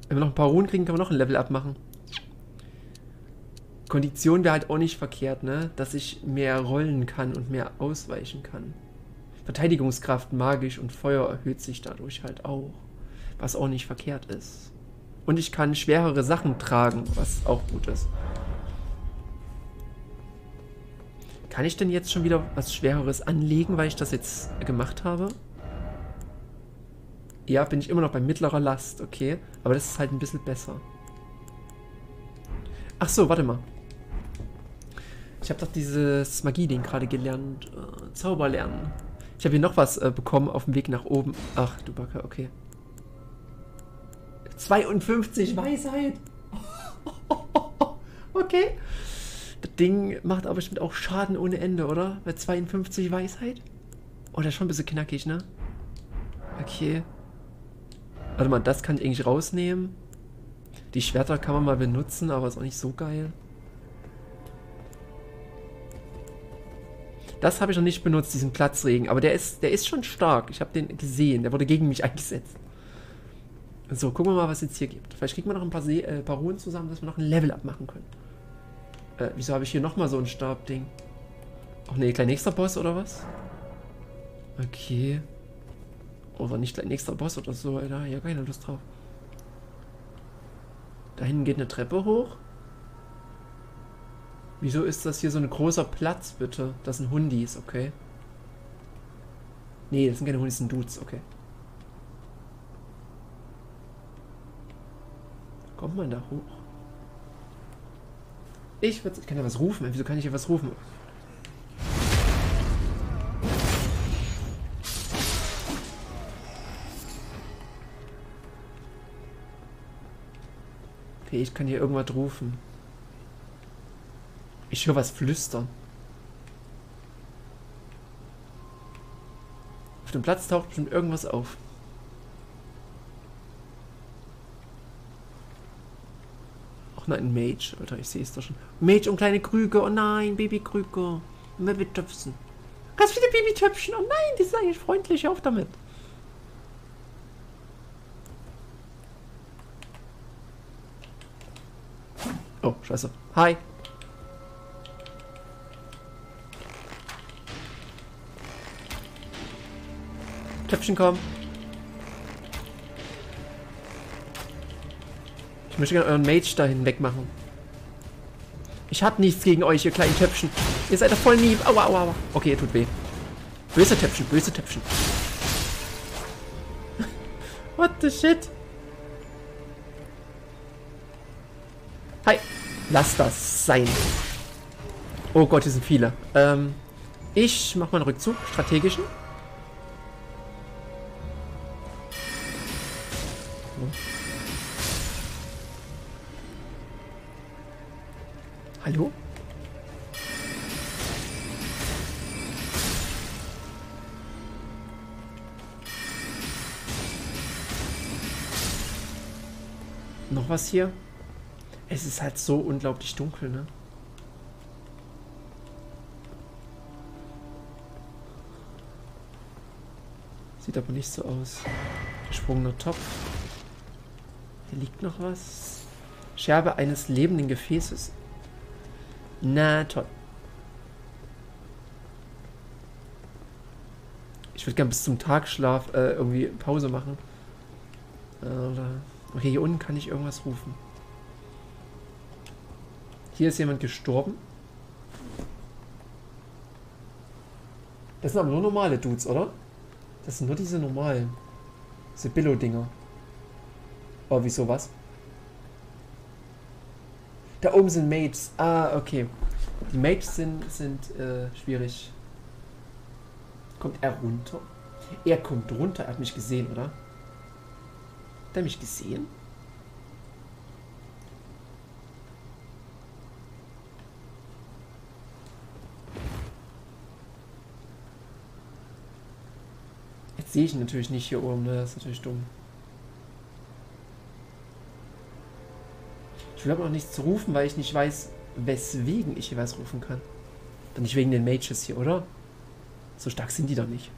Wenn wir noch ein paar Runen kriegen, können wir noch ein Level-Up machen. Kondition wäre halt auch nicht verkehrt, ne? Dass ich mehr rollen kann und mehr ausweichen kann. Verteidigungskraft, magisch und Feuer erhöht sich dadurch halt auch. Was auch nicht verkehrt ist. Und ich kann schwerere Sachen tragen, was auch gut ist. Kann ich denn jetzt schon wieder was Schwereres anlegen, weil ich das jetzt gemacht habe? Ja, bin ich immer noch bei mittlerer Last, okay. Aber das ist halt ein bisschen besser. Ach so, warte mal. Ich habe doch dieses Magie-Ding gerade gelernt. Zauber lernen. Ich habe hier noch was bekommen auf dem Weg nach oben. Ach, du Backe, okay. 52 Weisheit. Okay. Das Ding macht aber bestimmt auch Schaden ohne Ende, oder? Bei 52 Weisheit? Oh, das ist schon ein bisschen knackig, ne? Okay. Warte mal, das kann ich eigentlich rausnehmen. Die Schwerter kann man mal benutzen, aber ist auch nicht so geil. Das habe ich noch nicht benutzt, diesen Platzregen. Aber der ist schon stark. Ich habe den gesehen. Der wurde gegen mich eingesetzt. So, gucken wir mal, was es jetzt hier gibt. Vielleicht kriegen wir noch ein paar, paar Runen zusammen, dass wir noch ein Level-Up machen können. Wieso habe ich hier nochmal so ein Stabding? Ach nee, gleich nächster Boss oder was? Okay. Oder nicht gleich nächster Boss oder so, da habe ich ja keine Lust drauf. Da hinten geht eine Treppe hoch. Wieso ist das hier so ein großer Platz, bitte? Das sind Hundis, okay. Nee, das sind keine Hundis, das sind Dudes, okay. Kommt man da hoch? Ich kann ja was rufen, wieso kann ich hier was rufen? Ich kann hier irgendwas rufen. Ich höre was flüstern. Auf dem Platz taucht bestimmt irgendwas auf. Ach nein, ein Mage. Alter, ich sehe es da schon. Mage und kleine Krüge. Oh nein, Babykrüge. Babytöpfchen. Ganz viele Babytöpfchen. Oh nein, die sind eigentlich freundlich. Hör auf damit. Oh, scheiße. Hi. Töpfchen, komm. Ich möchte gerne euren Mage dahin wegmachen. Ich hab nichts gegen euch, ihr kleinen Töpfchen. Ihr seid doch voll lieb. Aua, aua, aua. Okay, ihr tut weh. Böse Töpfchen, böse Töpfchen. What the shit? Hi. Lass das sein. Oh Gott, hier sind viele. Ich mach mal einen Rückzug. Strategischen. Hallo? Noch was hier? Es ist halt so unglaublich dunkel, ne? Sieht aber nicht so aus. Gesprungener Topf. Hier liegt noch was. Scherbe eines lebenden Gefäßes. Na toll. Ich würde gern bis zum Tagschlaf irgendwie Pause machen. Okay, hier unten kann ich irgendwas rufen. Hier ist jemand gestorben. Das sind aber nur normale Dudes, oder? Das sind nur diese normalen. Diese Billo-Dinger. Oh, wieso was? Da oben sind Mages. Ah, okay. Die Mages sind schwierig. Kommt er runter? Er kommt runter. Er hat mich gesehen, oder? Hat er mich gesehen? Jetzt sehe ich ihn natürlich nicht hier oben, ne? Das ist natürlich dumm. Ich will aber noch nichts zu rufen, weil ich nicht weiß, weswegen ich jeweils rufen kann. Dann nicht wegen den Mages hier, oder? So stark sind die doch nicht.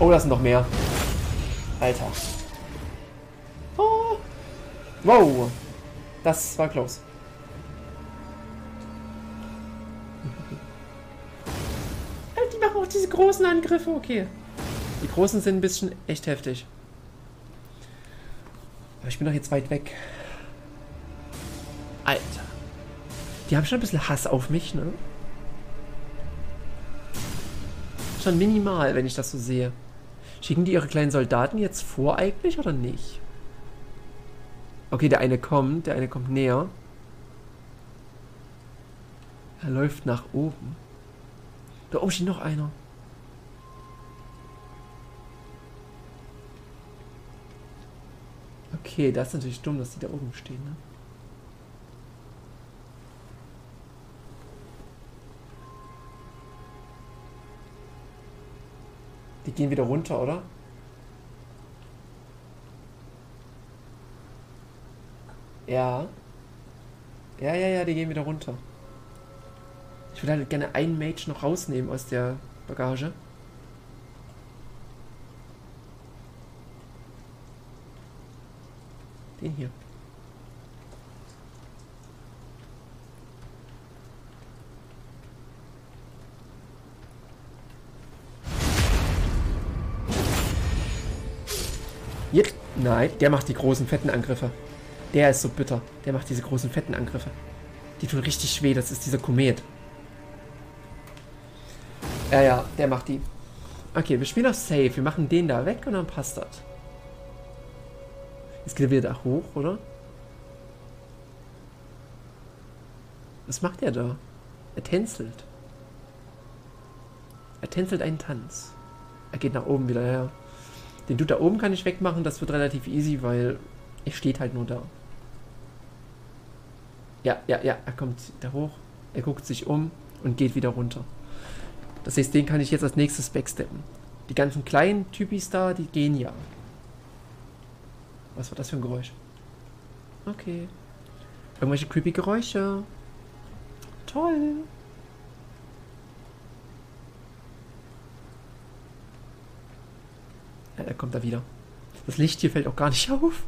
Oh, da sind noch mehr. Alter. Oh. Wow. Das war close. Diese großen Angriffe, okay. Die großen sind ein bisschen echt heftig. Aber ich bin doch jetzt weit weg. Alter. Die haben schon ein bisschen Hass auf mich, ne? Schon minimal, wenn ich das so sehe. Schicken die ihre kleinen Soldaten jetzt vor eigentlich oder nicht? Okay, der eine kommt näher. Er läuft nach oben. Da oben steht noch einer. Okay, das ist natürlich dumm, dass die da oben stehen, ne? Die gehen wieder runter, oder? Ja. Ja, die gehen wieder runter. Ich würde halt gerne einen Mage noch rausnehmen aus der Bagage. Den hier. Jetzt. Nein, der macht die großen fetten Angriffe. Der ist so bitter. Der macht diese großen fetten Angriffe. Die tun richtig weh. Das ist dieser Komet. Ja, der macht die. Okay, wir spielen auf Safe. Wir machen den da weg und dann passt das. Jetzt geht er wieder da hoch, oder? Was macht er da? Er tänzelt. Er tänzelt einen Tanz. Er geht nach oben wieder her. Den Dude da oben kann ich wegmachen. Das wird relativ easy, weil er steht halt nur da. Ja. Er kommt da hoch. Er guckt sich um und geht wieder runter. Das heißt, den kann ich jetzt als nächstes backsteppen. Die ganzen kleinen Typis da, die gehen ja. Was war das für ein Geräusch? Okay. Irgendwelche creepy Geräusche. Toll. Ja, er kommt da wieder. Das Licht hier fällt auch gar nicht auf.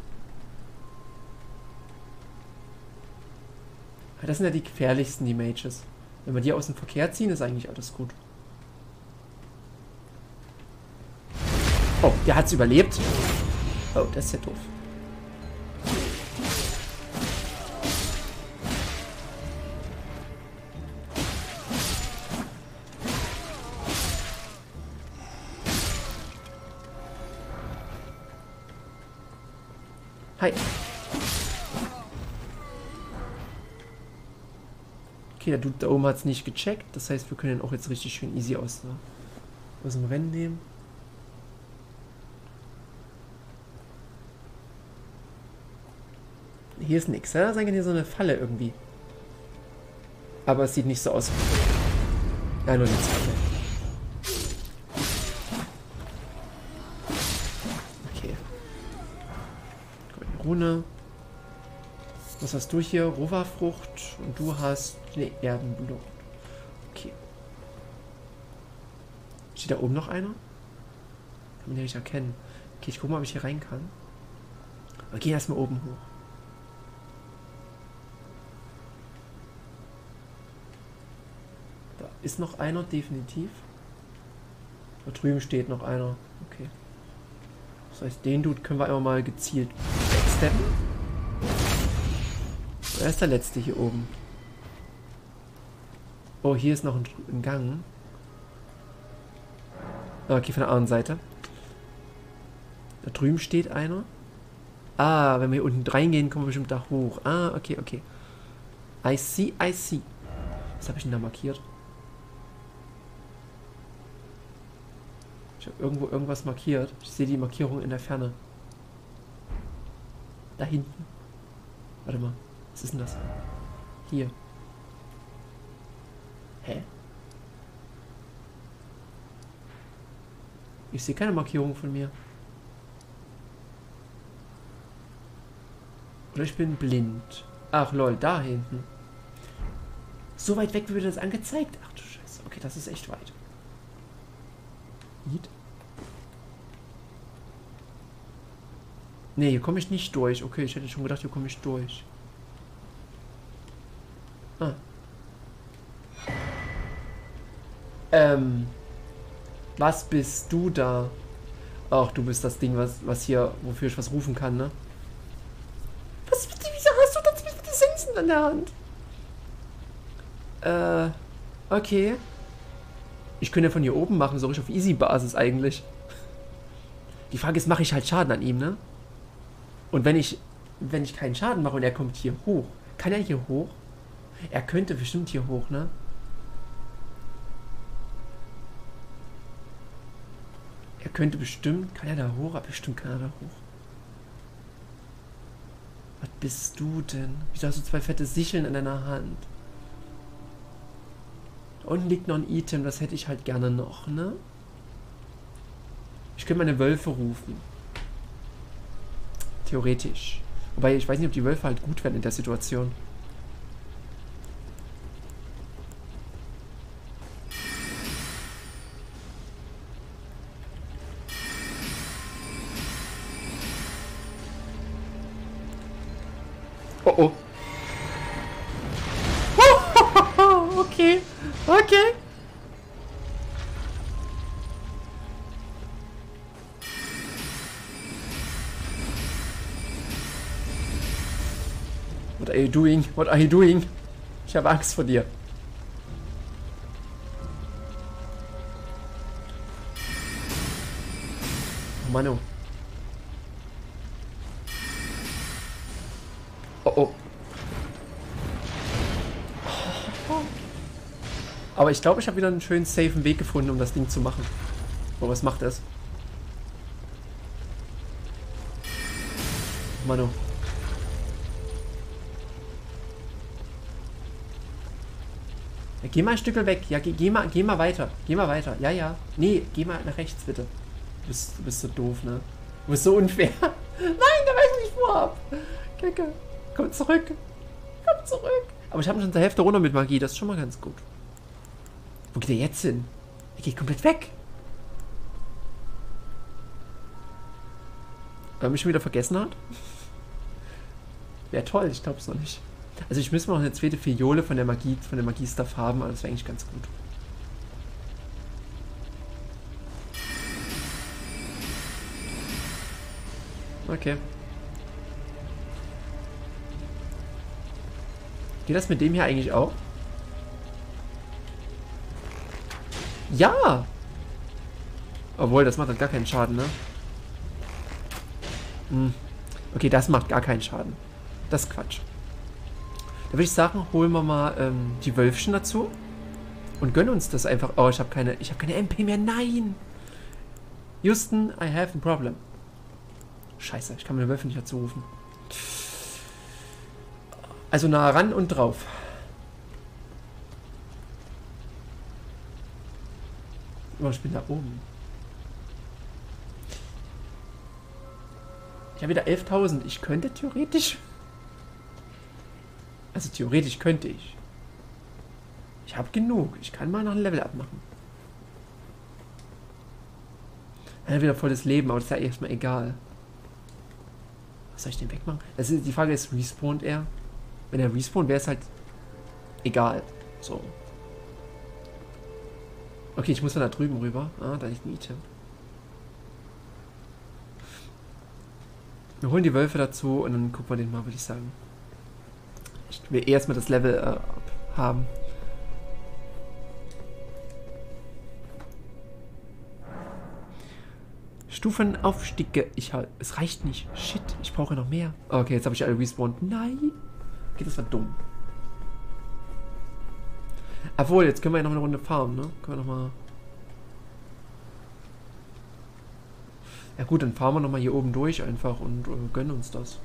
Das sind ja die gefährlichsten, die Mages. Wenn wir die aus dem Verkehr ziehen, ist eigentlich alles gut. Oh, der hat's überlebt. Oh, das ist ja doof. Hi. Okay, der Dude da oben hat es nicht gecheckt. Das heißt, wir können ihn auch jetzt richtig schön easy aus dem Rennen nehmen. Hier ist nichts. Da ist eigentlich so eine Falle irgendwie. Aber es sieht nicht so aus. Nein, nur nichts. Okay. Rune. Was hast du hier? Roverfrucht. Und du hast eine Erdenblume. Okay. Steht da oben noch einer? Kann man ja nicht erkennen. Okay, ich guck mal, ob ich hier rein kann. Aber geh erstmal oben hoch. Ist noch einer, definitiv. Da drüben steht noch einer. Okay. Das heißt, den Dude können wir einfach mal gezielt backsteppen. Er ist der letzte hier oben. Oh, hier ist noch ein Gang. Okay, von der anderen Seite. Da drüben steht einer. Ah, wenn wir hier unten reingehen, kommen wir bestimmt da hoch. Ah, okay, okay. I see, I see. Was habe ich denn da markiert? Ich habe irgendwo irgendwas markiert. Ich sehe die Markierung in der Ferne. Da hinten. Warte mal. Was ist denn das? Hier. Hä? Ich sehe keine Markierung von mir. Oder ich bin blind. Ach lol, da hinten. So weit weg wird das angezeigt. Ach du Scheiße. Okay, das ist echt weit. Ne, hier komme ich nicht durch. Okay, ich hätte schon gedacht, hier komme ich durch. Ah. Was bist du da? Ach, du bist das Ding, was hier, wofür ich was rufen kann, ne? Was bitte, wieso hast du das mit den Sensen an der Hand? Okay. Ich könnte ja von hier oben machen, so richtig auf Easy-Basis eigentlich. Die Frage ist, mache ich halt Schaden an ihm, ne? Und wenn ich keinen Schaden mache und er kommt hier hoch, kann er hier hoch? Er könnte bestimmt hier hoch, ne? Er könnte bestimmt, kann er da hoch? Aber bestimmt kann er da hoch. Was bist du denn? Wieso hast du zwei fette Sicheln in deiner Hand? Unten liegt noch ein Item, das hätte ich halt gerne noch, ne? Ich könnte meine Wölfe rufen. Theoretisch. Wobei, ich weiß nicht, ob die Wölfe halt gut werden in der Situation. Oh oh. Okay, okay. What are you doing? What are you doing? Ich habe Angst vor dir. Oh Mann, oh. Oh oh. Aber ich glaube, ich habe wieder einen schönen, safen Weg gefunden, um das Ding zu machen. Oh, was macht das? Manu. Ja, geh mal ein Stückel weg. Ja, geh mal weiter. Geh mal weiter. Ja, ja. Nee, geh mal nach rechts, bitte. Du bist so doof, ne? Du bist so unfair. Nein, da weiß ich nicht vorab. Kacke. Komm zurück. Komm zurück. Aber ich habe schon zur Hälfte runter mit Magie. Das ist schon mal ganz gut. Wo geht er jetzt hin? Er geht komplett weg. Weil er mich schon wieder vergessen hat? Wäre toll, ich glaub's noch nicht. Also ich müsste noch eine zweite Fiole von der Magie, von dem Magiestaff haben, aber das wäre eigentlich ganz gut. Okay. Geht das mit dem hier eigentlich auch? Ja! Obwohl, das macht dann gar keinen Schaden, ne? Hm. Okay, das macht gar keinen Schaden. Das ist Quatsch. Da würde ich sagen, holen wir mal die Wölfchen dazu. Und gönnen uns das einfach. Oh, ich hab keine MP mehr. Nein! Houston, I have a problem. Scheiße, ich kann meine Wölfe nicht dazu rufen. Also nah ran und drauf. Oh, ich bin da oben. Ich habe wieder 11.000. Ich könnte theoretisch... Also theoretisch könnte ich. Ich habe genug. Ich kann mal noch ein Level abmachen. Dann wieder volles Leben, aber das ist ja erstmal egal. Was soll ich denn wegmachen? Also die Frage ist, respawnt er? Wenn er respawnt, wäre es halt egal. So. Okay, ich muss dann da drüben rüber. Ah, da liegt ein Item. Wir holen die Wölfe dazu und dann gucken wir den mal, würde ich sagen. Ich will erstmal das Level haben. Stufenaufstiege. Es reicht nicht. Shit, ich brauche noch mehr. Okay, jetzt habe ich alle respawned. Nein. Okay, das war dumm. Obwohl, jetzt können wir ja noch eine Runde farmen, ne? Können wir nochmal... Ja gut, dann fahren wir nochmal hier oben durch einfach und gönnen uns das.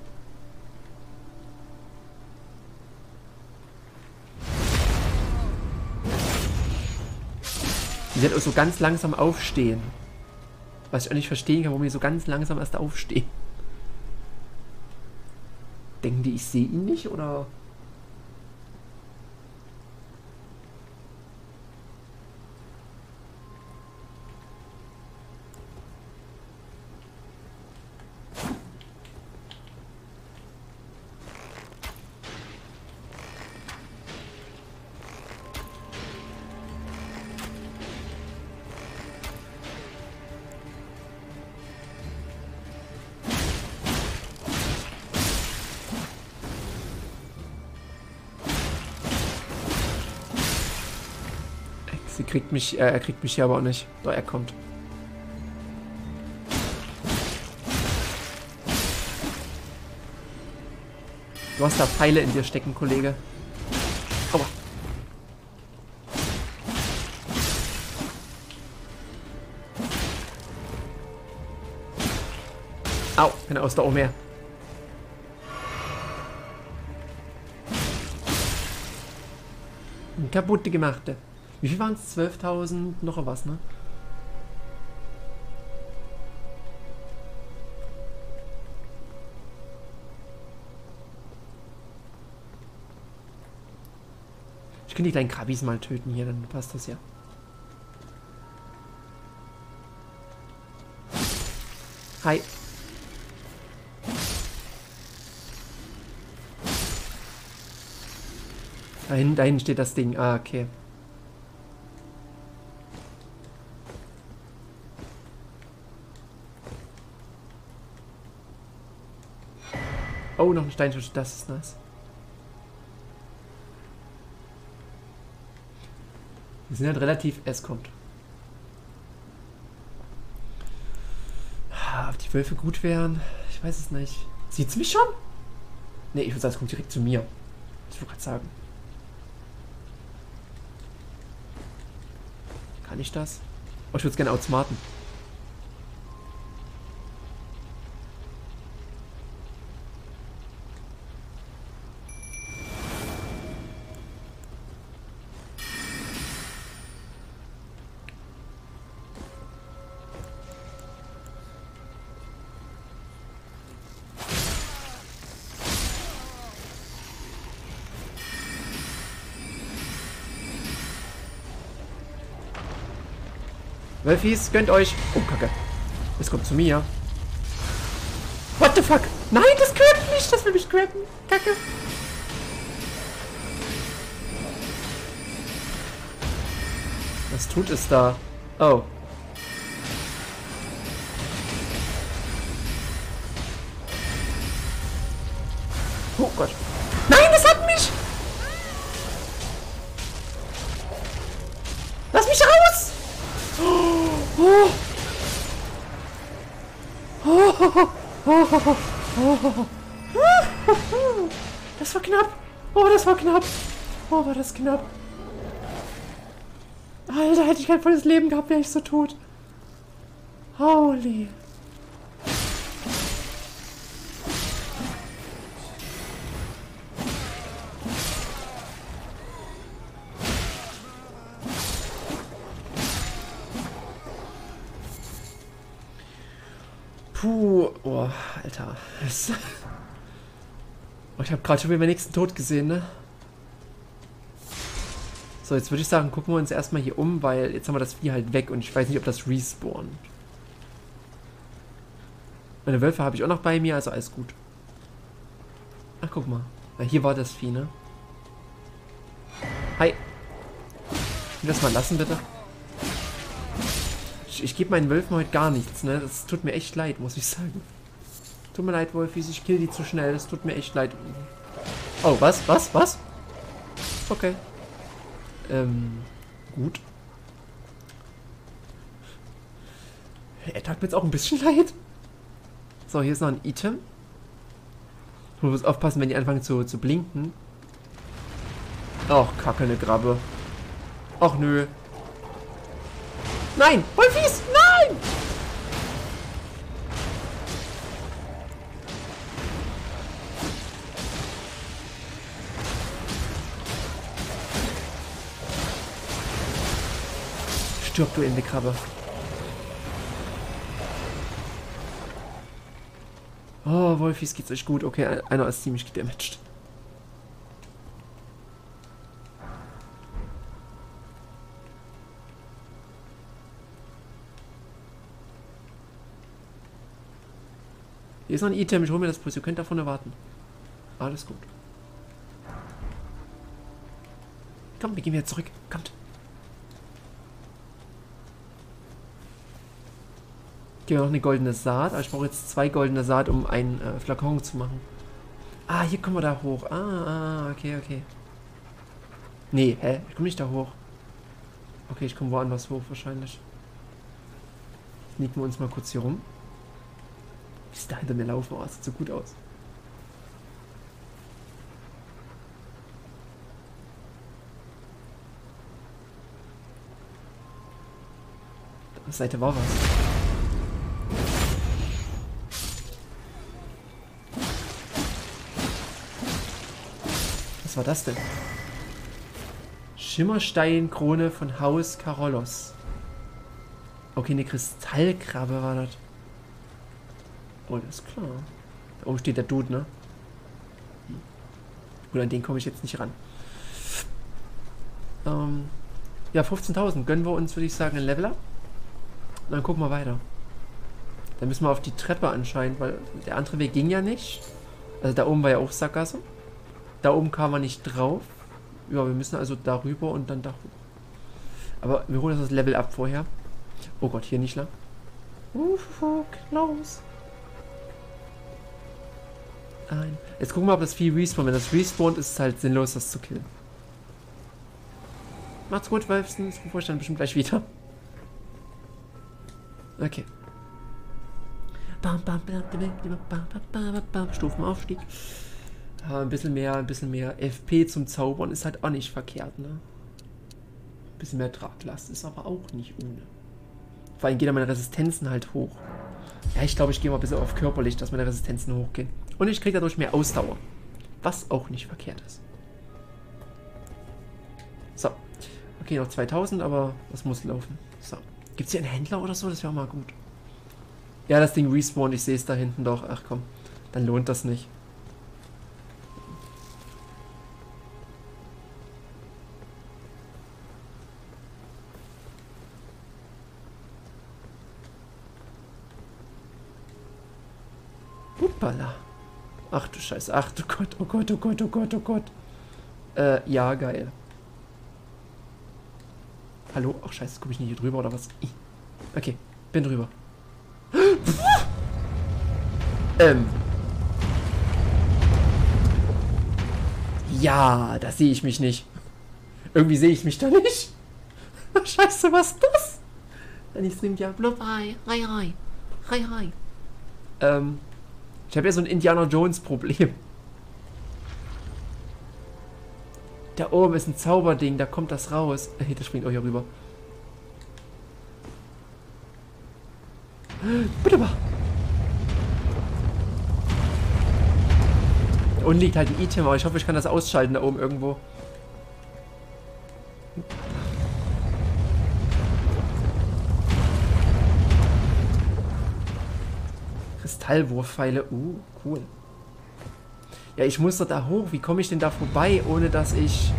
Die werden auch so ganz langsam aufstehen. Was ich auch nicht verstehen kann, warum die so ganz langsam erst aufstehen. Denken die, ich sehe ihn nicht, oder? Er kriegt mich hier aber auch nicht. Doch, er kommt. Du hast da Pfeile in dir stecken, Kollege. Aua. Au, keine Ausdauer mehr. Kaputte gemachte. Wie viel waren es? 12.000, noch was, ne? Ich kann die kleinen Krabbis mal töten hier, dann passt das ja. Hi. Da hinten steht das Ding. Ah, okay. Oh, noch ein Steinschutz, das ist nass. Wir sind halt relativ, es kommt. Ob die Wölfe gut wären, ich weiß es nicht. Sieht's mich schon? Ne, ich würde sagen, es kommt direkt zu mir. Ich wollte gerade sagen. Kann ich das? Oh, ich würde es gerne outsmarten. Wölfies, gönnt euch. Oh, Kacke. Es kommt zu mir. What the fuck? Nein, das grabt mich. Das will mich grabben. Kacke. Was tut es da? Oh. Oh Gott. Nein, das hat mich! Lass mich raus! Oh. Oh, oh, oh, oh, oh, oh. Das war knapp. Oh, das war knapp. Oh, war das knapp. Alter, hätte ich kein volles Leben gehabt, wäre ich so tot. Holy. Puh. Oh, Alter. Oh, ich habe gerade schon wieder meinen nächsten Tod gesehen, ne? So, jetzt würde ich sagen, gucken wir uns erstmal hier um, weil jetzt haben wir das Vieh halt weg und ich weiß nicht, ob das respawnt. Meine Wölfe habe ich auch noch bei mir, also alles gut. Ach, guck mal. Ja, hier war das Vieh, ne? Hi. Ich will das mal lassen, bitte. Ich gebe meinen Wölfen heute gar nichts, ne? Das tut mir echt leid, muss ich sagen. Tut mir leid, Wolfis, ich kill die zu schnell. Das tut mir echt leid. Oh, was? Was? Was? Okay. Gut. Er tat mir jetzt auch ein bisschen leid. So, hier ist noch ein Item. Du musst aufpassen, wenn die anfangen zu blinken. Ach, kacke, eine Grabbe. Ach, nö. Nein! Wolfies! Nein! Stirb du in die Krabbe. Oh, Wolfies, geht's euch gut? Okay, einer ist ziemlich gedamaged. Hier ist noch ein Item, ich hole mir das bloß. Ihr könnt davon erwarten. Alles gut. Komm, wir gehen wieder zurück. Kommt. Hier noch eine goldene Saat, aber ich brauche jetzt 2 goldene Saat, um einen Flakon zu machen. Ah, hier kommen wir da hoch. Ah, okay, okay. Nee, hä? Ich komme nicht da hoch. Okay, ich komme woanders hoch wahrscheinlich. Sneaken wir uns mal kurz hier rum. Wie ist da hinter mir laufen? Oh, das sieht so gut aus. Auf der Seite war was. Was war das denn? Schimmersteinkrone von Haus Carollos. Okay, eine Kristallkrabbe war das. Oh, das ist klar. Da oben steht der Dude, ne? Gut, an den komme ich jetzt nicht ran. Ja, 15.000. Gönnen wir uns, würde ich sagen, ein Leveler. Und dann gucken wir weiter. Dann müssen wir auf die Treppe anscheinend, weil der andere Weg ging ja nicht. Also da oben war ja auch Sackgasse. Da oben kam man nicht drauf. Ja, wir müssen also darüber und dann da hoch. Aber wir holen das Level ab vorher. Oh Gott, hier nicht lang. Klaus. Nein. Jetzt gucken wir, ob das Vieh respawnt. Wenn das respawnt, ist es halt sinnlos, das zu killen. Macht's gut, Wolfsen. Bevor ich dann bestimmt gleich wieder. Okay. Stufenaufstieg. Ein bisschen mehr FP zum Zaubern ist halt auch nicht verkehrt, ne? Ein bisschen mehr Traglast ist aber auch nicht ohne. Vor allem geht ja meine Resistenzen halt hoch. Ja, ich glaube, ich gehe mal ein bisschen auf körperlich, dass meine Resistenzen hochgehen. Und ich kriege dadurch mehr Ausdauer. Was auch nicht verkehrt ist. So. Okay, noch 2000, aber das muss laufen. So. Gibt es hier einen Händler oder so? Das wäre mal gut. Ja, das Ding respawnt, ich sehe es da hinten doch. Ach komm, dann lohnt das nicht. Ach du Scheiße, ach du Gott, oh Gott, oh Gott, oh Gott, oh Gott. Ja, geil. Hallo? Ach scheiße, gucke ich nicht hier drüber oder was? Okay, bin drüber. Ja, da sehe ich mich nicht. Irgendwie sehe ich mich da nicht. Scheiße, was ist das? Dann ich stream ja blub. Hi. Ich habe ja so ein Indiana Jones Problem. Da oben ist ein Zauberding, da kommt das raus. Hey, das springt auch hier rüber. Bitte mal. Da unten liegt halt ein Item, aber ich hoffe, ich kann das ausschalten da oben irgendwo. Kristallwurfpfeile. Cool. Ja, ich muss doch da hoch. Wie komme ich denn da vorbei, ohne dass ich...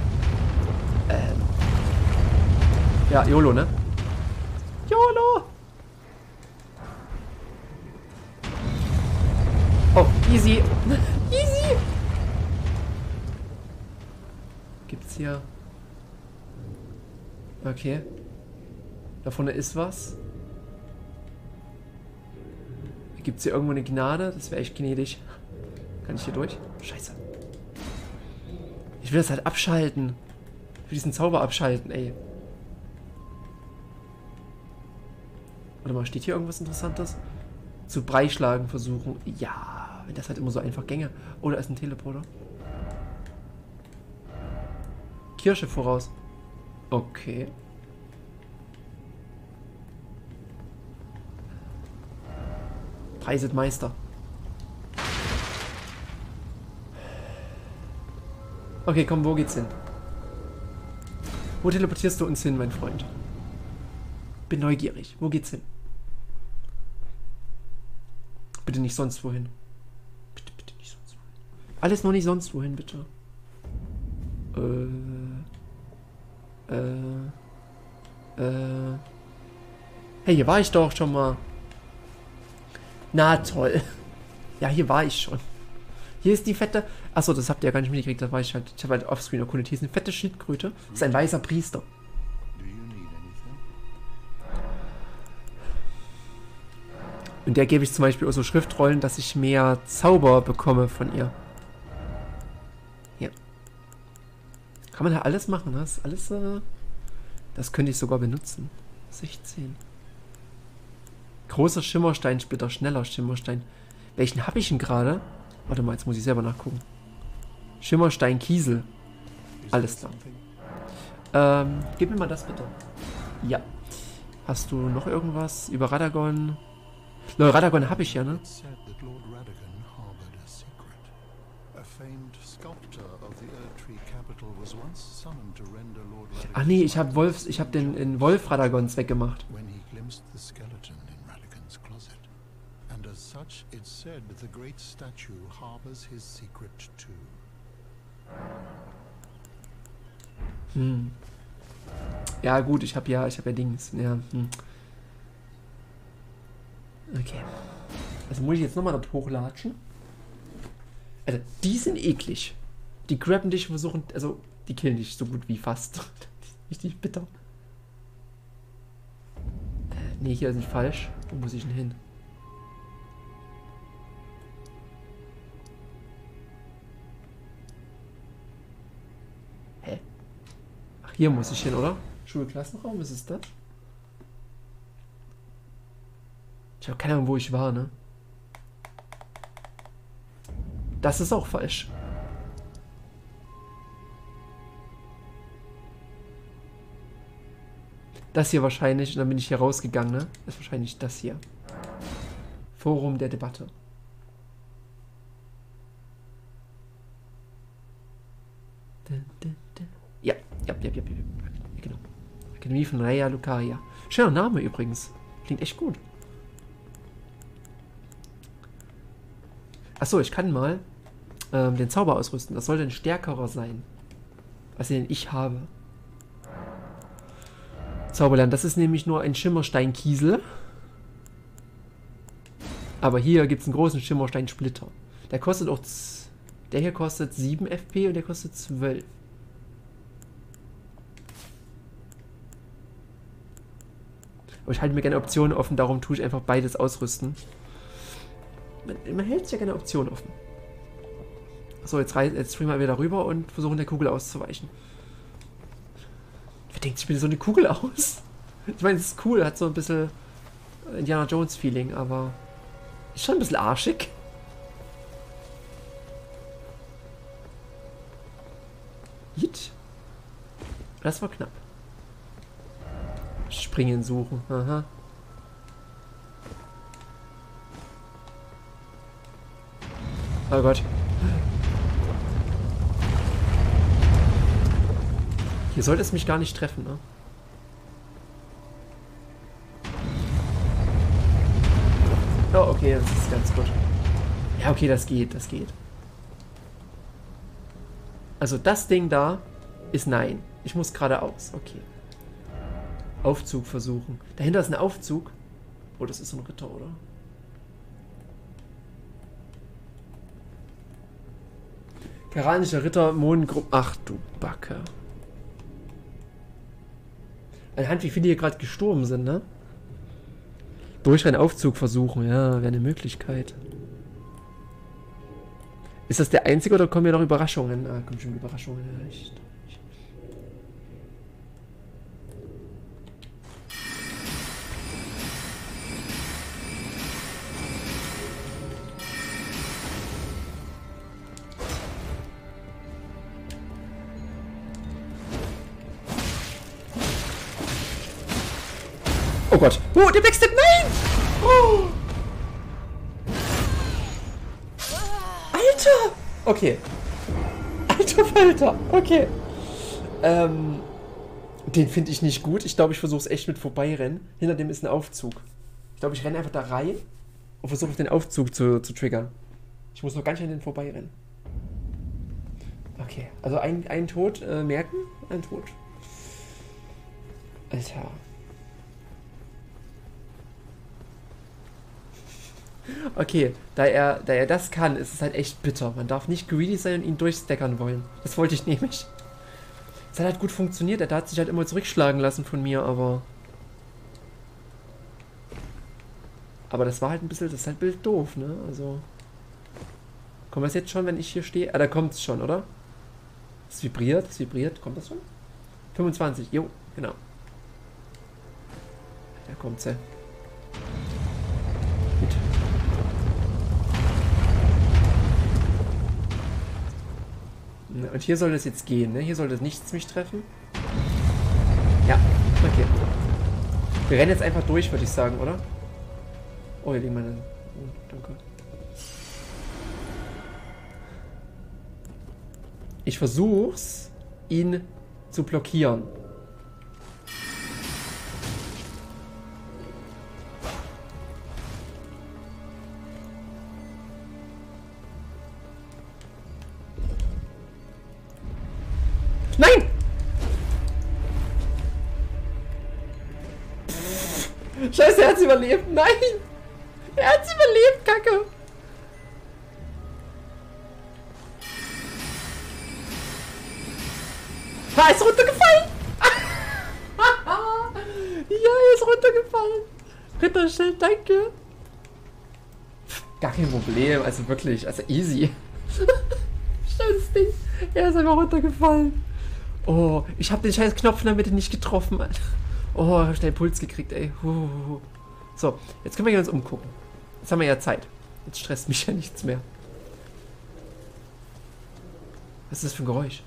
Ja, YOLO, ne? YOLO! Oh, easy. Easy! Gibt's hier... Okay. Da vorne ist was. Gibt's hier irgendwo eine Gnade? Das wäre echt gnädig. Kann ich hier durch? Scheiße. Ich will das halt abschalten. Ich will diesen Zauber abschalten, ey. Warte mal, steht hier irgendwas Interessantes? Zu Brei schlagen versuchen. Ja, wenn das halt immer so einfach gänge. Oh, da ist ein Teleporter. Kirsche voraus. Okay. Preiset Meister. Okay, komm, wo geht's hin? Wo teleportierst du uns hin, mein Freund? Bin neugierig. Wo geht's hin? Bitte nicht sonst wohin. Bitte nicht sonst wohin. Alles nur nicht sonst wohin, bitte. Hey, hier war ich doch schon mal. Na toll. Ja, hier war ich schon. Hier ist die fette... Achso, das habt ihr ja gar nicht mitgekriegt, das weiß ich halt. Ich habe halt offscreen erkundet. Hier ist eine fette Schildkröte. Das ist ein weißer Priester. Und der gebe ich zum Beispiel auch so Schriftrollen, dass ich mehr Zauber bekomme von ihr. Ja. Kann man ja alles machen, das ist alles... das könnte ich sogar benutzen. 16. Großer Schimmersteinsplitter, schneller Schimmerstein. Welchen habe ich denn gerade? Warte mal, jetzt muss ich selber nachgucken. Schimmerstein, Kiesel. Alles klar. Gib mir mal das bitte. Ja. Hast du noch irgendwas über Radagon? Ne, Radagon habe ich ja, ne? Ach nee, ich habe den Wolf Radagons weggemacht. And as such, it's said the great statue harbors his secret too. Ja gut, ich habe ja Dings. Ja. Okay. Also muss ich jetzt nochmal dort hochlatschen? Also die sind eklig. Die grabben dich und versuchen, also die killen dich so gut wie fast. Richtig bitter. Nee, hier ist nicht falsch. Wo muss ich denn hin? Hier muss ich hin, oder? Schulklassenraum, was ist das? Ich habe keine Ahnung, wo ich war, ne? Das ist auch falsch. Das hier wahrscheinlich, und dann bin ich hier rausgegangen, ne? Das ist wahrscheinlich das hier. Forum der Debatte. Ja. Genau. Akademie von Raya Lucaria. Schöner Name übrigens. Klingt echt gut. Achso, ich kann mal den Zauber ausrüsten. Das sollte ein stärkerer sein, als den ich habe. Zauberland. Das ist nämlich nur ein Schimmersteinkiesel. Aber hier gibt es einen großen Schimmersteinsplitter. Der kostet auch... Der hier kostet 7 FP und der kostet 12. Aber ich halte mir gerne Optionen offen, darum tue ich einfach beides ausrüsten. Man hält sich ja gerne Optionen offen. So, jetzt streamen wir wieder rüber und versuchen der Kugel auszuweichen. Wer denkt, ich bin so eine Kugel aus? Ich meine, es ist cool, hat so ein bisschen Indiana Jones Feeling, aber ist schon ein bisschen arschig. Jit. Das war knapp. Springen suchen, aha. Oh Gott. Hier sollte es mich gar nicht treffen, ne? Oh, okay, das ist ganz gut. Ja, okay, das geht, das geht. Also das Ding da ist nein. Ich muss geradeaus, okay. Aufzug versuchen. Dahinter ist ein Aufzug. Oh, das ist so ein Ritter, oder? Karanischer Ritter, Mondengruppe. Ach du Backe. Anhand, wie viele hier gerade gestorben sind, ne? Durch einen Aufzug versuchen, ja, wäre eine Möglichkeit. Ist das der einzige oder kommen hier noch Überraschungen? Ah, kommen schon Überraschungen. Ja, oh Gott. Oh, der Backstep, nein! Oh. Alter! Okay. Alter Falter, okay. Den finde ich nicht gut. Ich glaube, ich versuche es echt mit Vorbeirennen. Hinter dem ist ein Aufzug. Ich glaube, ich renne einfach da rein und versuche auf den Aufzug zu triggern. Ich muss noch ganz schnell an den Vorbeirennen. Okay, also einen Tod merken. Ein Tod. Alter. Okay, da er das kann, ist es halt echt bitter. Man darf nicht greedy sein und ihn durchstackern wollen. Das wollte ich nämlich. Es hat halt gut funktioniert. Er hat sich halt immer zurückschlagen lassen von mir, aber... Aber das war halt ein bisschen... Das ist halt Bild doof, ne? Also... Kommt das jetzt schon, wenn ich hier stehe? Ah, da kommt es schon, oder? Es vibriert, es vibriert. Kommt das schon? 25, jo, genau. Da kommt's, ja. Und hier soll das jetzt gehen, ne? Hier soll das nichts mich treffen. Ja, okay. Wir rennen jetzt einfach durch, würde ich sagen, oder? Oh, hier liegen meine... Oh, danke. Ich versuch's, ihn zu blockieren. Nein! Scheiße, er hat's überlebt. Nein! Er hat's überlebt, Kacke! Ah, er ist runtergefallen! Ja, er ist runtergefallen! Ritterschild, danke! Gar kein Problem, also wirklich, also easy. Schönes Ding! Er ist einfach runtergefallen. Oh, ich habe den scheiß Knopf in der Mitte nicht getroffen, Alter. Oh, ich hab schnell Puls gekriegt, ey. So, jetzt können wir uns umgucken. Jetzt haben wir ja Zeit. Jetzt stresst mich ja nichts mehr. Was ist das für ein Geräusch?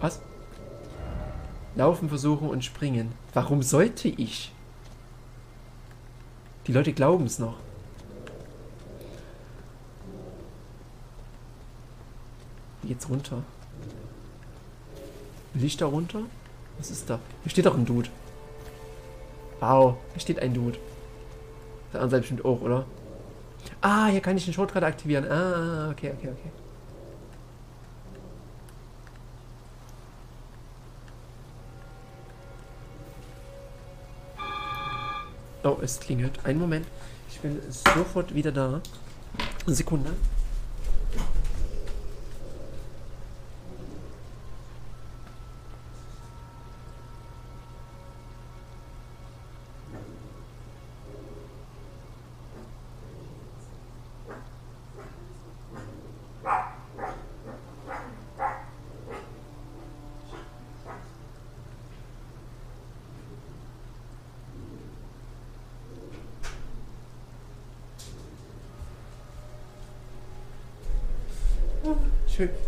Was? Laufen, versuchen und springen. Warum sollte ich? Die Leute glauben es noch. Wie geht's runter? Will ich da runter? Was ist da? Hier steht doch ein Dude. Wow, hier steht ein Dude. Der andere bestimmt auch, oder? Ah, hier kann ich den Shortcut aktivieren. Ah, okay, okay, okay. Oh, es klingelt. Einen Moment. Ich bin sofort wieder da. Sekunde.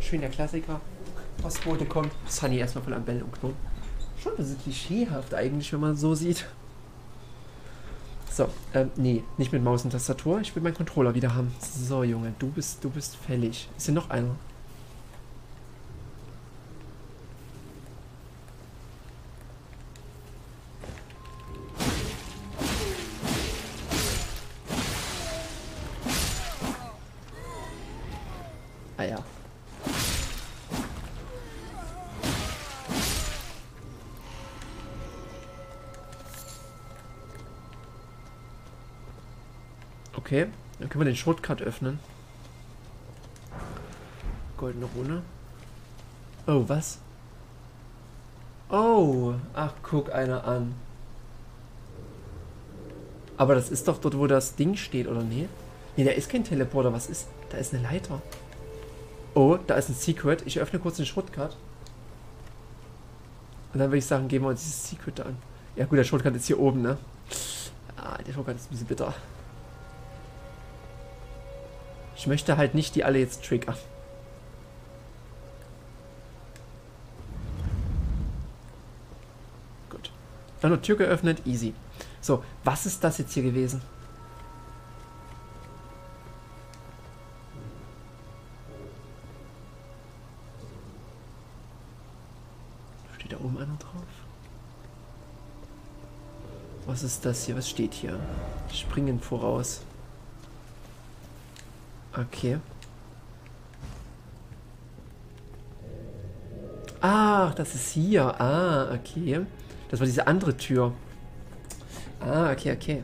Schöner Klassiker. Postbote kommt. Sunny erstmal von Bell und Knoten. Schon ein bisschen klischeehaft eigentlich, wenn man so sieht. So, nee, nicht mit Maus und Tastatur. Ich will meinen Controller wieder haben. So, Junge, du bist fällig. Ist hier noch einer? Okay, dann können wir den Shortcut öffnen. Goldene Rune. Oh, was? Oh, ach, guck einer an. Aber das ist doch dort, wo das Ding steht, oder nee? Nee, da ist kein Teleporter, was ist? Da ist eine Leiter. Oh, da ist ein Secret. Ich öffne kurz den Shortcut. Und dann würde ich sagen, gehen wir uns dieses Secret an. Ja gut, der Shortcut ist hier oben, ne? Ah, der Shortcut ist ein bisschen bitter. Ich möchte halt nicht die alle jetzt triggern. Gut. Dann noch Tür geöffnet, easy. So, was ist das jetzt hier gewesen? Steht da oben einer drauf? Was ist das hier? Was steht hier? Springen voraus. Okay. Ah, das ist hier. Ah, okay. Das war diese andere Tür. Ah, okay, okay.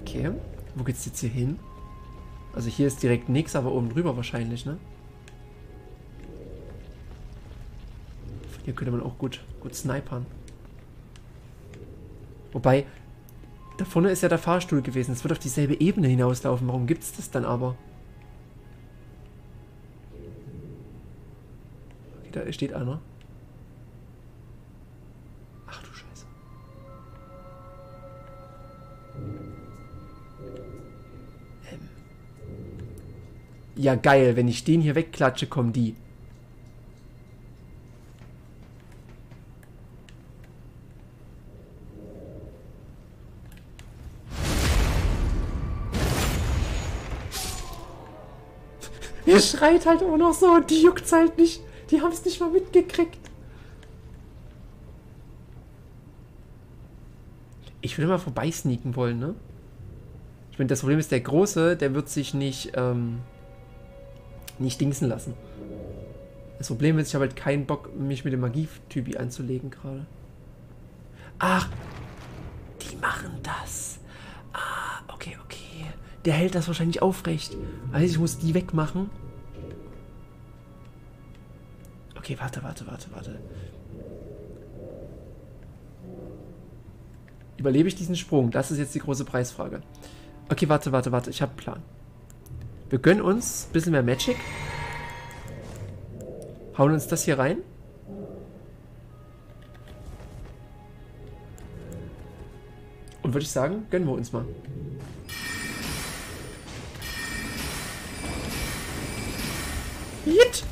Okay. Wo geht's jetzt hier hin? Also hier ist direkt nichts, aber oben drüber wahrscheinlich, ne? Hier könnte man auch gut snipern. Wobei... Da vorne ist ja der Fahrstuhl gewesen. Es wird auf dieselbe Ebene hinauslaufen. Warum gibt es das dann aber? Okay, da steht einer. Ach du Scheiße. Ja geil, wenn ich den hier wegklatsche, kommen die. Er schreit halt auch noch so und die juckt's halt nicht. Die haben es nicht mal mitgekriegt. Ich würde mal vorbeisneaken wollen, ne? Ich meine, das Problem ist, der Große, der wird sich nicht dingsen lassen. Das Problem ist, ich habe halt keinen Bock, mich mit dem Magie-Typi anzulegen gerade. Ach, die machen das. Ah, okay, okay. Der hält das wahrscheinlich aufrecht. Also ich muss die wegmachen. Okay, warte. Überlebe ich diesen Sprung? Das ist jetzt die große Preisfrage. Okay, warte. Ich habe einen Plan. Wir gönnen uns ein bisschen mehr Magic. Hauen uns das hier rein. Und würde ich sagen, gönnen wir uns mal. Jit!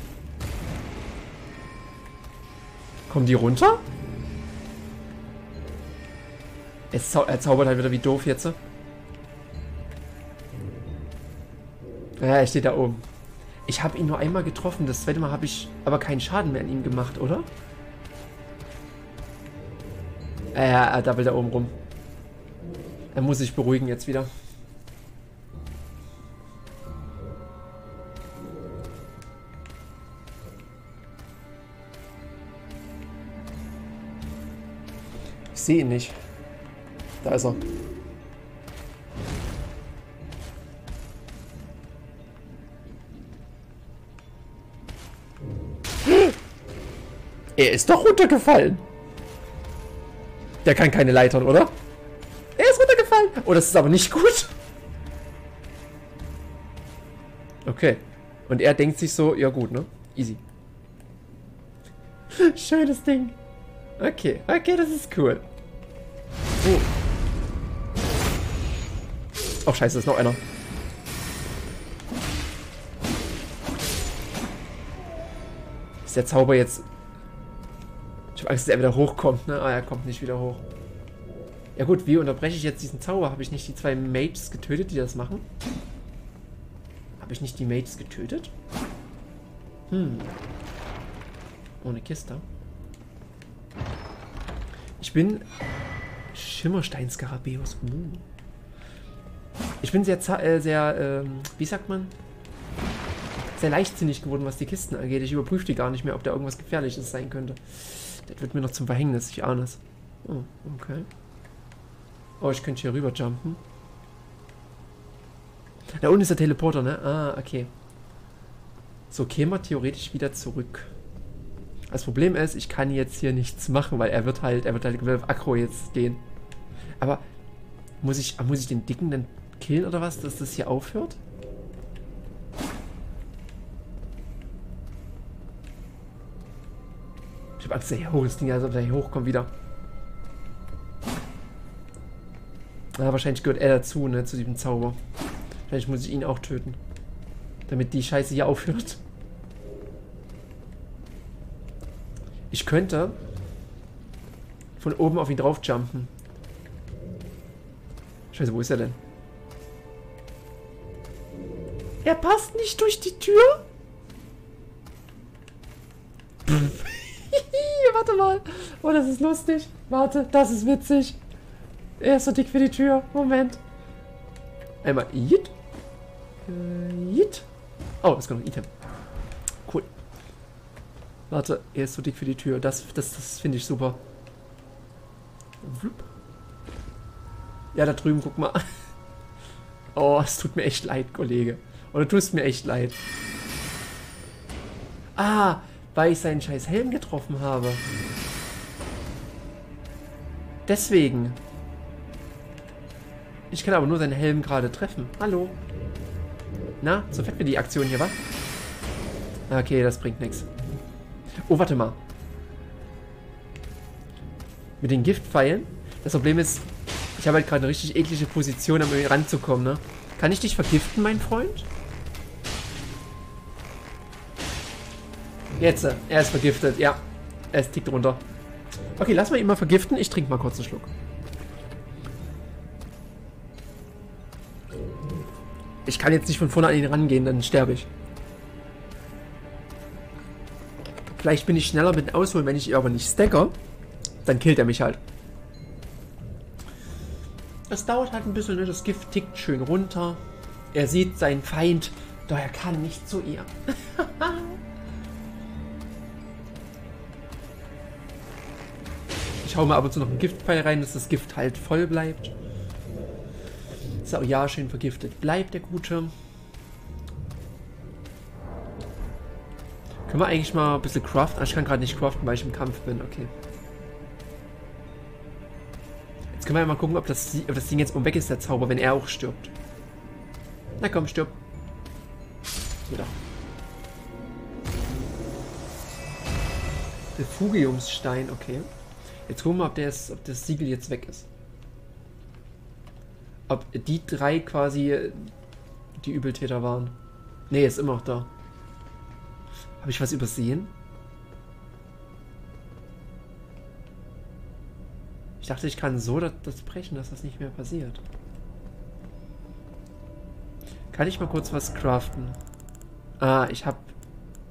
Kommen die runter? Er zaubert halt wieder wie doof jetzt. Ja, er steht da oben. Ich habe ihn nur einmal getroffen. Das zweite Mal habe ich aber keinen Schaden mehr an ihm gemacht, oder? Ja, er dabbelt da oben rum. Er muss sich beruhigen jetzt wieder. Ich sehe ihn nicht. Da ist er. Er ist doch runtergefallen. Der kann keine Leitern, oder? Er ist runtergefallen. Oh, das ist aber nicht gut. Okay. Und er denkt sich so, ja gut, ne? Easy. Schönes Ding. Okay, okay, das ist cool. Oh. Oh, scheiße, da ist noch einer. Ist der Zauber jetzt... Ich habe Angst, dass er wieder hochkommt, ne? Ah, er kommt nicht wieder hoch. Ja gut, wie unterbreche ich jetzt diesen Zauber? Habe ich nicht die zwei Mages getötet, die das machen? Habe ich nicht die Mages getötet? Hm. Ohne Kiste. Ich bin... Schimmerstein-Skarabäus. Ich bin wie sagt man? Sehr leichtsinnig geworden, was die Kisten angeht. Ich überprüfe die gar nicht mehr, ob da irgendwas Gefährliches sein könnte. Das wird mir noch zum Verhängnis, ich ahne es. Oh, okay. Oh, ich könnte hier rüber jumpen. Da unten ist der Teleporter, ne? Ah, okay. So käme er theoretisch wieder zurück. Das Problem ist, ich kann jetzt hier nichts machen, weil er wird halt auf Aggro jetzt gehen. Aber muss ich den Dicken dann killen oder was, dass das hier aufhört? Ich habe Angst, dass er hier hoch ist, also ob er hier hochkommt wieder. Ah, wahrscheinlich gehört er dazu, ne, zu diesem Zauber. Wahrscheinlich muss ich ihn auch töten, damit die Scheiße hier aufhört. Ich könnte von oben auf ihn drauf jumpen. Scheiße, wo ist er denn? Er passt nicht durch die Tür? Warte mal. Oh, das ist lustig. Warte, das ist witzig. Er ist so dick für die Tür. Moment. Einmal Yit. Yit. Oh, es kommt noch ein Item. Cool. Warte, er ist so dick für die Tür. Das finde ich super. Ja, da drüben, guck mal. Oh, es tut mir echt leid, Kollege. Oder tust mir echt leid. Ah, weil ich seinen scheiß Helm getroffen habe. Deswegen. Ich kann aber nur seinen Helm gerade treffen. Hallo. Na, so fett mir die Aktion hier, wa? Okay, das bringt nichts. Oh, warte mal. Mit den Giftpfeilen. Das Problem ist, ich habe halt gerade eine richtig eklige Position, um irgendwie ranzukommen, ne? Kann ich dich vergiften, mein Freund? Jetzt, er ist vergiftet, ja. Er ist tickt runter. Okay, lass mal ihn mal vergiften. Ich trinke mal kurz einen Schluck. Ich kann jetzt nicht von vorne an ihn rangehen, dann sterbe ich. Vielleicht bin ich schneller mit dem Ausholen, wenn ich ihn aber nicht stacke, dann killt er mich halt. Das dauert halt ein bisschen, ne? Das Gift tickt schön runter. Er sieht seinen Feind, doch er kann nicht zu ihr. Ich hau mal ab und zu noch einen Giftpfeil rein, dass das Gift halt voll bleibt. So, ja, schön vergiftet bleibt der Gute. Können wir eigentlich mal ein bisschen craften? Ich kann gerade nicht craften, weil ich im Kampf bin. Okay. Jetzt können wir ja mal gucken, ob das Ding jetzt umweg ist, der Zauber, wenn er auch stirbt. Na komm, stirb. Wieder. Refugiumsstein, okay. Jetzt gucken wir mal, ob das Siegel jetzt weg ist. Ob die drei quasi die Übeltäter waren. Ne, ist immer noch da. Habe ich was übersehen? Ich dachte, ich kann so das brechen, dass das nicht mehr passiert. Kann ich mal kurz was craften? Ah, ich habe...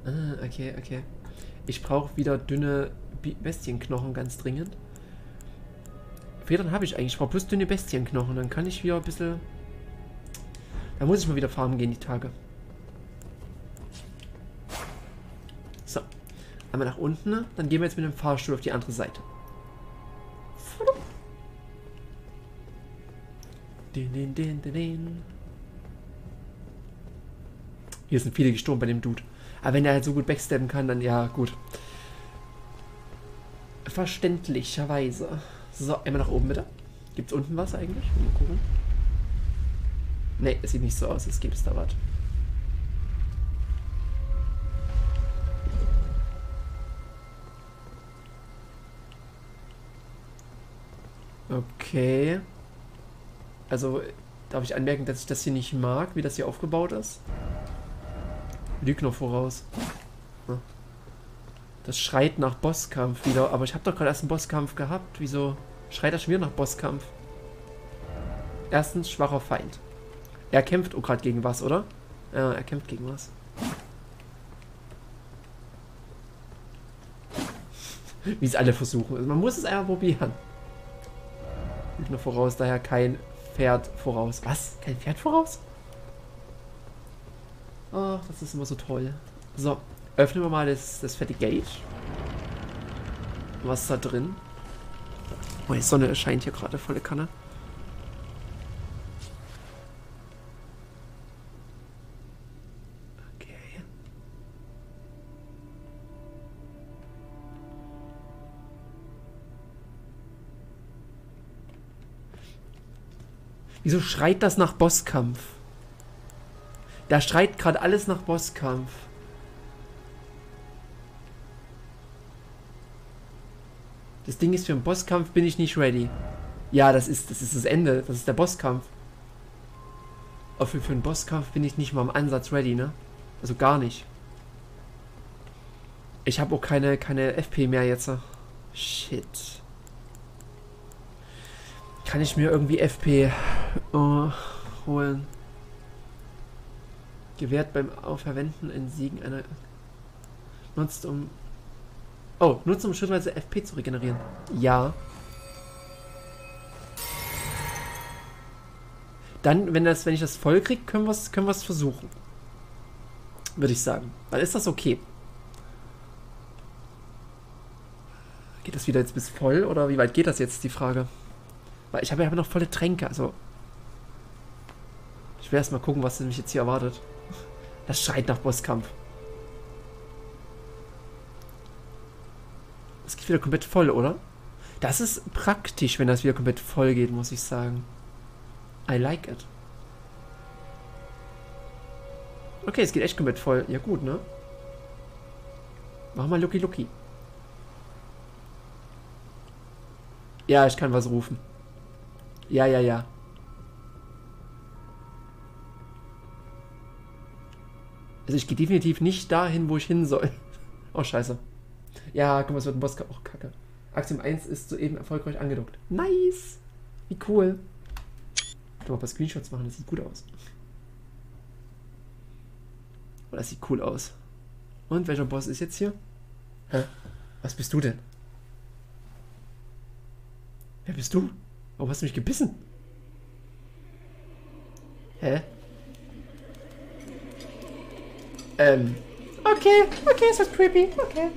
Ah, okay, okay. Ich brauche wieder dünne Bestienknochen ganz dringend. Federn habe ich eigentlich. Ich brauche bloß dünne Bestienknochen. Dann kann ich wieder ein bisschen... Da muss ich mal wieder farmen gehen, die Tage. So, einmal nach unten, dann gehen wir jetzt mit dem Fahrstuhl auf die andere Seite. Hier sind viele gestorben bei dem Dude. Aber wenn er halt so gut backsteppen kann, dann ja, gut. Verständlicherweise. So, einmal nach oben bitte. Gibt's unten was eigentlich? Mal gucken. Ne, es sieht nicht so aus, als gäbe es da was. Okay. Also, darf ich anmerken, dass ich das hier nicht mag, wie das hier aufgebaut ist? Lüg noch voraus. Hm. Das schreit nach Bosskampf wieder. Aber ich habe doch gerade erst einen Bosskampf gehabt. Wieso schreit er schon wieder nach Bosskampf? Erstens, schwacher Feind. Er kämpft auch gerade gegen was, oder? Ja, er kämpft gegen was. Wie es alle versuchen. Also man muss es einfach probieren. Ich noch voraus, daher kein Pferd voraus. Was? Kein Pferd voraus? Ach, das ist immer so toll. So, öffnen wir mal das fette Gate. Was ist da drin? Oh, die Sonne erscheint hier gerade volle Kanne. Wieso schreit das nach Bosskampf? Da schreit gerade alles nach Bosskampf. Das Ding ist, für einen Bosskampf bin ich nicht ready. Ja, das ist das Ende. Das ist der Bosskampf. Aber für einen Bosskampf bin ich nicht mal im Ansatz ready, ne? Also gar nicht. Ich habe auch keine FP mehr jetzt. Shit. Kann ich mir irgendwie FP holen? Gewährt beim Verwenden in Siegen einer... Nutzt um... Oh, nutzt um schrittweise FP zu regenerieren. Ja. Dann, wenn ich das voll kriege, können wir's versuchen. Würde ich sagen. Dann ist das okay. Geht das wieder jetzt bis voll? Oder wie weit geht das jetzt, die Frage? Weil ich habe ja noch volle Tränke, also... Ich will erstmal gucken, was mich jetzt hier erwartet. Das schreit nach Bosskampf. Es geht wieder komplett voll, oder? Das ist praktisch, wenn das wieder komplett voll geht, muss ich sagen. I like it. Okay, es geht echt komplett voll. Ja gut, ne? Mach mal Lucky Lucky. Ja, ich kann was rufen. Ja, ja, ja. Also ich gehe definitiv nicht dahin, wo ich hin soll. Oh, scheiße. Ja, guck mal, es wird ein Bosskampf. Oh, kacke. Axiom 1 ist soeben erfolgreich angedockt. Nice! Wie cool. Ich kann mal ein paar Screenshots machen, das sieht gut aus. Oh, das sieht cool aus. Und welcher Boss ist jetzt hier? Hä? Was bist du denn? Wer bist du? Warum hast du mich gebissen? Hä? Okay, es wird creepy, okay.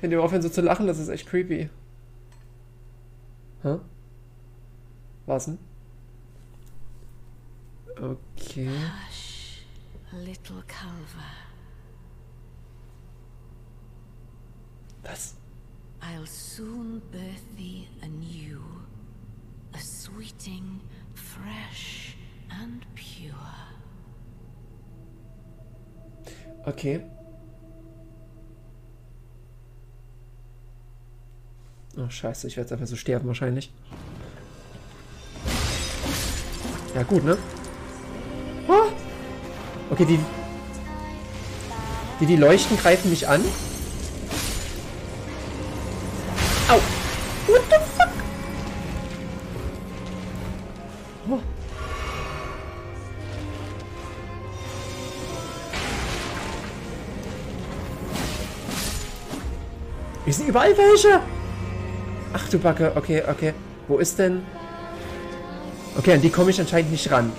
Wenn die aufhören so zu lachen, das ist echt creepy. Hä? Was denn? Okay. Hush, little Culver. Was? I'll soon birth thee anew, a sweeting, fresh and pure. Okay. Oh scheiße, ich werde jetzt einfach so sterben wahrscheinlich. Ja gut, ne? Ah! Okay, die Leuchten greifen mich an. Au! What the fuck? Oh. Wir sind überall welche! Ach du Backe, okay. Wo ist denn? Okay, an die komme ich anscheinend nicht ran.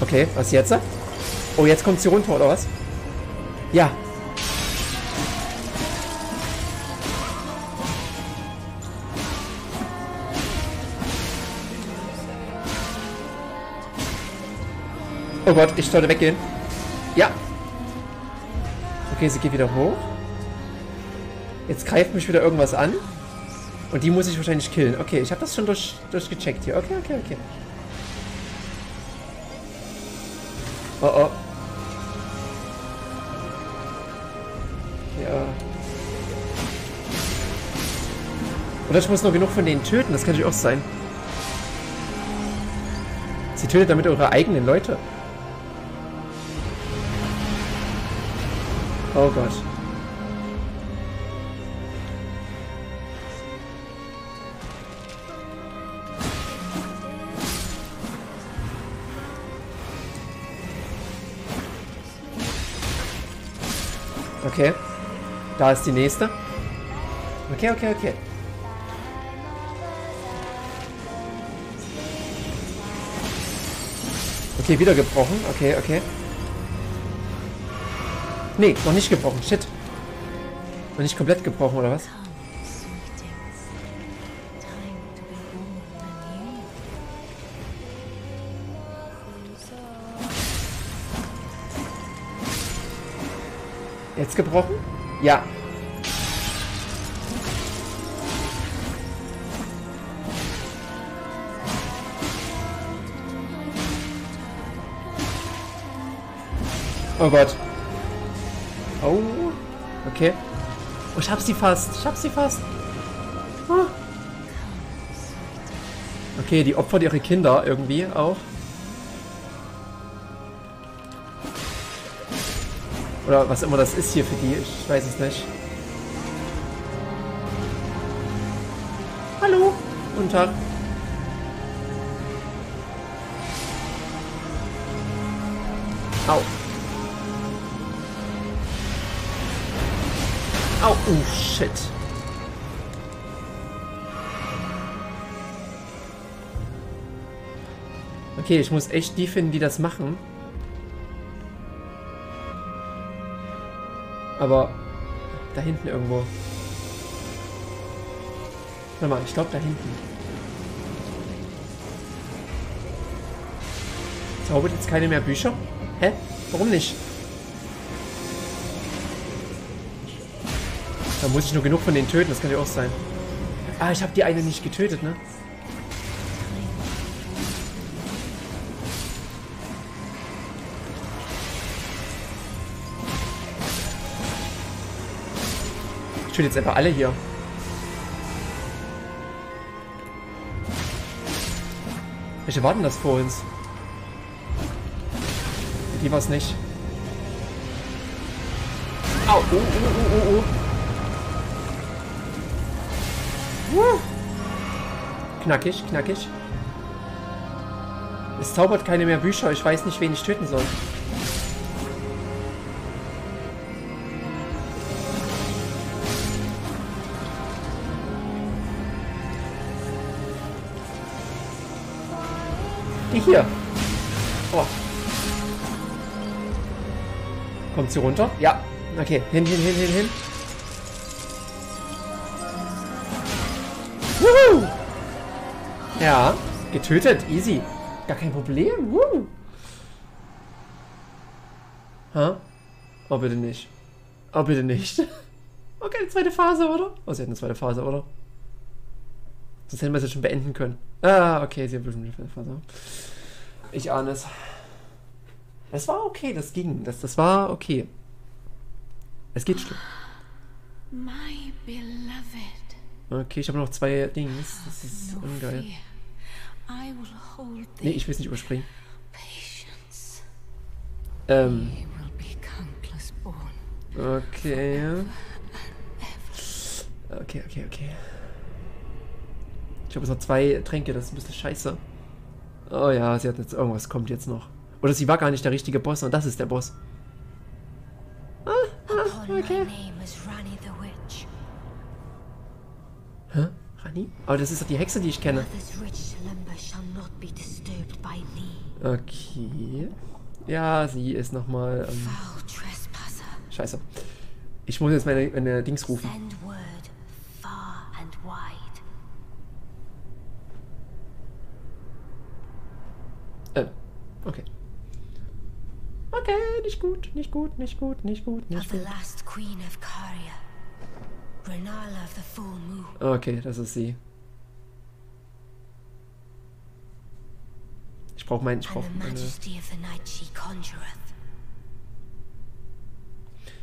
Okay, was jetzt? Oh, jetzt kommt sie runter, oder was? Ja. Oh Gott, ich sollte weggehen. Ja. Okay, sie geht wieder hoch. Jetzt greift mich wieder irgendwas an. Und die muss ich wahrscheinlich killen. Okay, ich habe das schon durchgecheckt hier. Okay. Oh. Ja. Oder ich muss noch genug von denen töten. Das kann natürlich auch sein. Sie tötet damit eure eigenen Leute. Oh Gott. Okay. Da ist die nächste. Okay, okay, okay. Okay, wieder gebrochen. Okay, okay. Nee, noch nicht gebrochen. Shit. Noch nicht komplett gebrochen, oder was? Jetzt gebrochen? Ja. Oh Gott. Oh. Okay. Oh, ich hab sie fast. Ich hab sie fast. Ah. Okay, die opfert ihre Kinder irgendwie auch. Oder was immer das ist hier für die. Ich weiß es nicht. Hallo. Guten Tag. Au. Au, oh, shit. Okay, ich muss echt die finden, die das machen. Aber da hinten irgendwo. Warte mal, ich glaube da hinten. Zaubert jetzt keine mehr Bücher? Hä? Warum nicht? Da muss ich nur genug von denen töten, das kann ja auch sein. Ah, ich habe die eine nicht getötet, ne? Ich töte jetzt einfach alle hier. Welche warten das vor uns? Die war's nicht. Au, oh. Knackig, knackig. Es zaubert keine mehr Bücher. Ich weiß nicht, wen ich töten soll. Die hier. Oh. Kommt sie runter? Ja. Okay. Hin. Wuhu! Ja, getötet, easy. Gar kein Problem. Wuhu! Huh? Oh, bitte nicht. Oh, bitte nicht. Okay, eine zweite Phase, oder? Oh, sie hat eine zweite Phase, oder? Sonst hätten wir es ja schon beenden können. Ah, okay, sie hat bestimmt eine zweite Phase. Ich ahne es. Das war okay, das ging. Das war okay. Es geht schon. My beloved. Okay, ich habe noch zwei Dings. Das ist ungeil. Nee, ich will es nicht überspringen. Okay. Okay. Ich habe jetzt noch zwei Tränke, das ist ein bisschen scheiße. Oh ja, sie hat jetzt irgendwas, kommt jetzt noch. Oder sie war gar nicht der richtige Boss und das ist der Boss. Okay. Hä? Rani? Aber das ist doch die Hexe, die ich kenne. Okay. Ja, sie ist nochmal... Scheiße. Ich muss jetzt meine Dings rufen. Okay. Okay, nicht gut. Okay, das ist sie. Ich brauche meinen...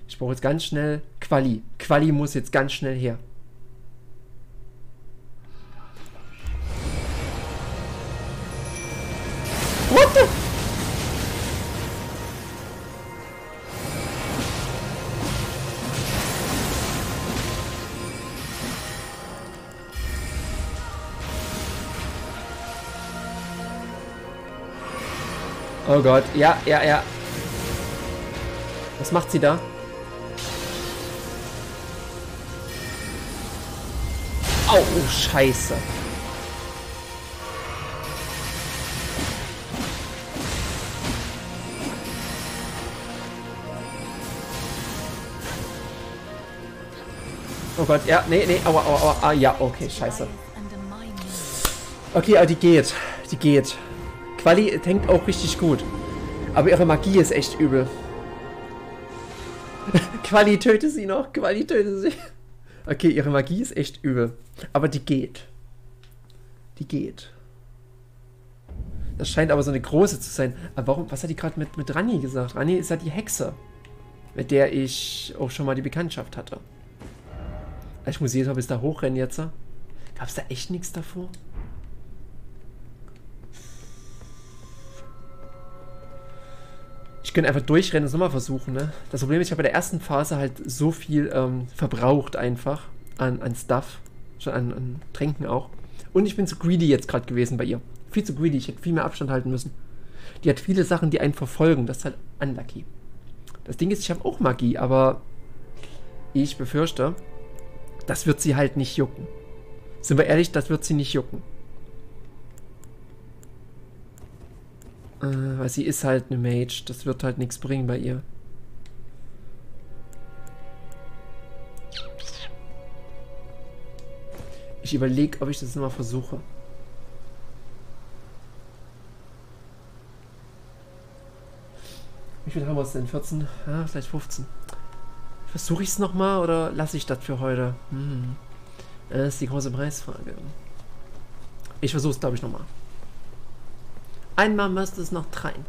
Ich brauche jetzt ganz schnell Quali. Quali muss jetzt ganz schnell her. What the... Oh Gott, ja, ja, ja. Was macht sie da? Au, oh, Scheiße. Oh Gott, ja, nee, nee, aua, aua, aua, ah, ja, okay, scheiße. Okay, aber die geht, die geht. Quali tankt auch richtig gut. Aber ihre Magie ist echt übel. Quali, töte sie noch, Quali, töte sie. Okay, ihre Magie ist echt übel. Aber die geht. Die geht. Das scheint aber so eine große zu sein. Aber warum, was hat die gerade mit Rani gesagt? Rani ist ja die Hexe, mit der ich auch schon mal die Bekanntschaft hatte. Ich muss jedes Mal bis da hochrennen jetzt. Gab es da echt nichts davor? Ich könnte einfach durchrennen und es nochmal versuchen, ne? Das Problem ist, ich habe bei der ersten Phase halt so viel verbraucht einfach an Stuff. Schon an Tränken auch. Und ich bin zu greedy jetzt gerade gewesen bei ihr. Viel zu greedy, ich hätte viel mehr Abstand halten müssen. Die hat viele Sachen, die einen verfolgen. Das ist halt unlucky. Das Ding ist, ich habe auch Magie, aber ich befürchte... Das wird sie halt nicht jucken. Sind wir ehrlich, das wird sie nicht jucken. Weil sie ist halt eine Mage. Das wird halt nichts bringen bei ihr. Ich überlege, ob ich das nochmal versuche. Wie viel haben wir es denn? 14? Ah, vielleicht 15. Versuche ich es nochmal oder lasse ich das für heute? Hm. Das ist die große Preisfrage. Ich versuche es, glaube ich, nochmal. Einmal müsste es noch rein.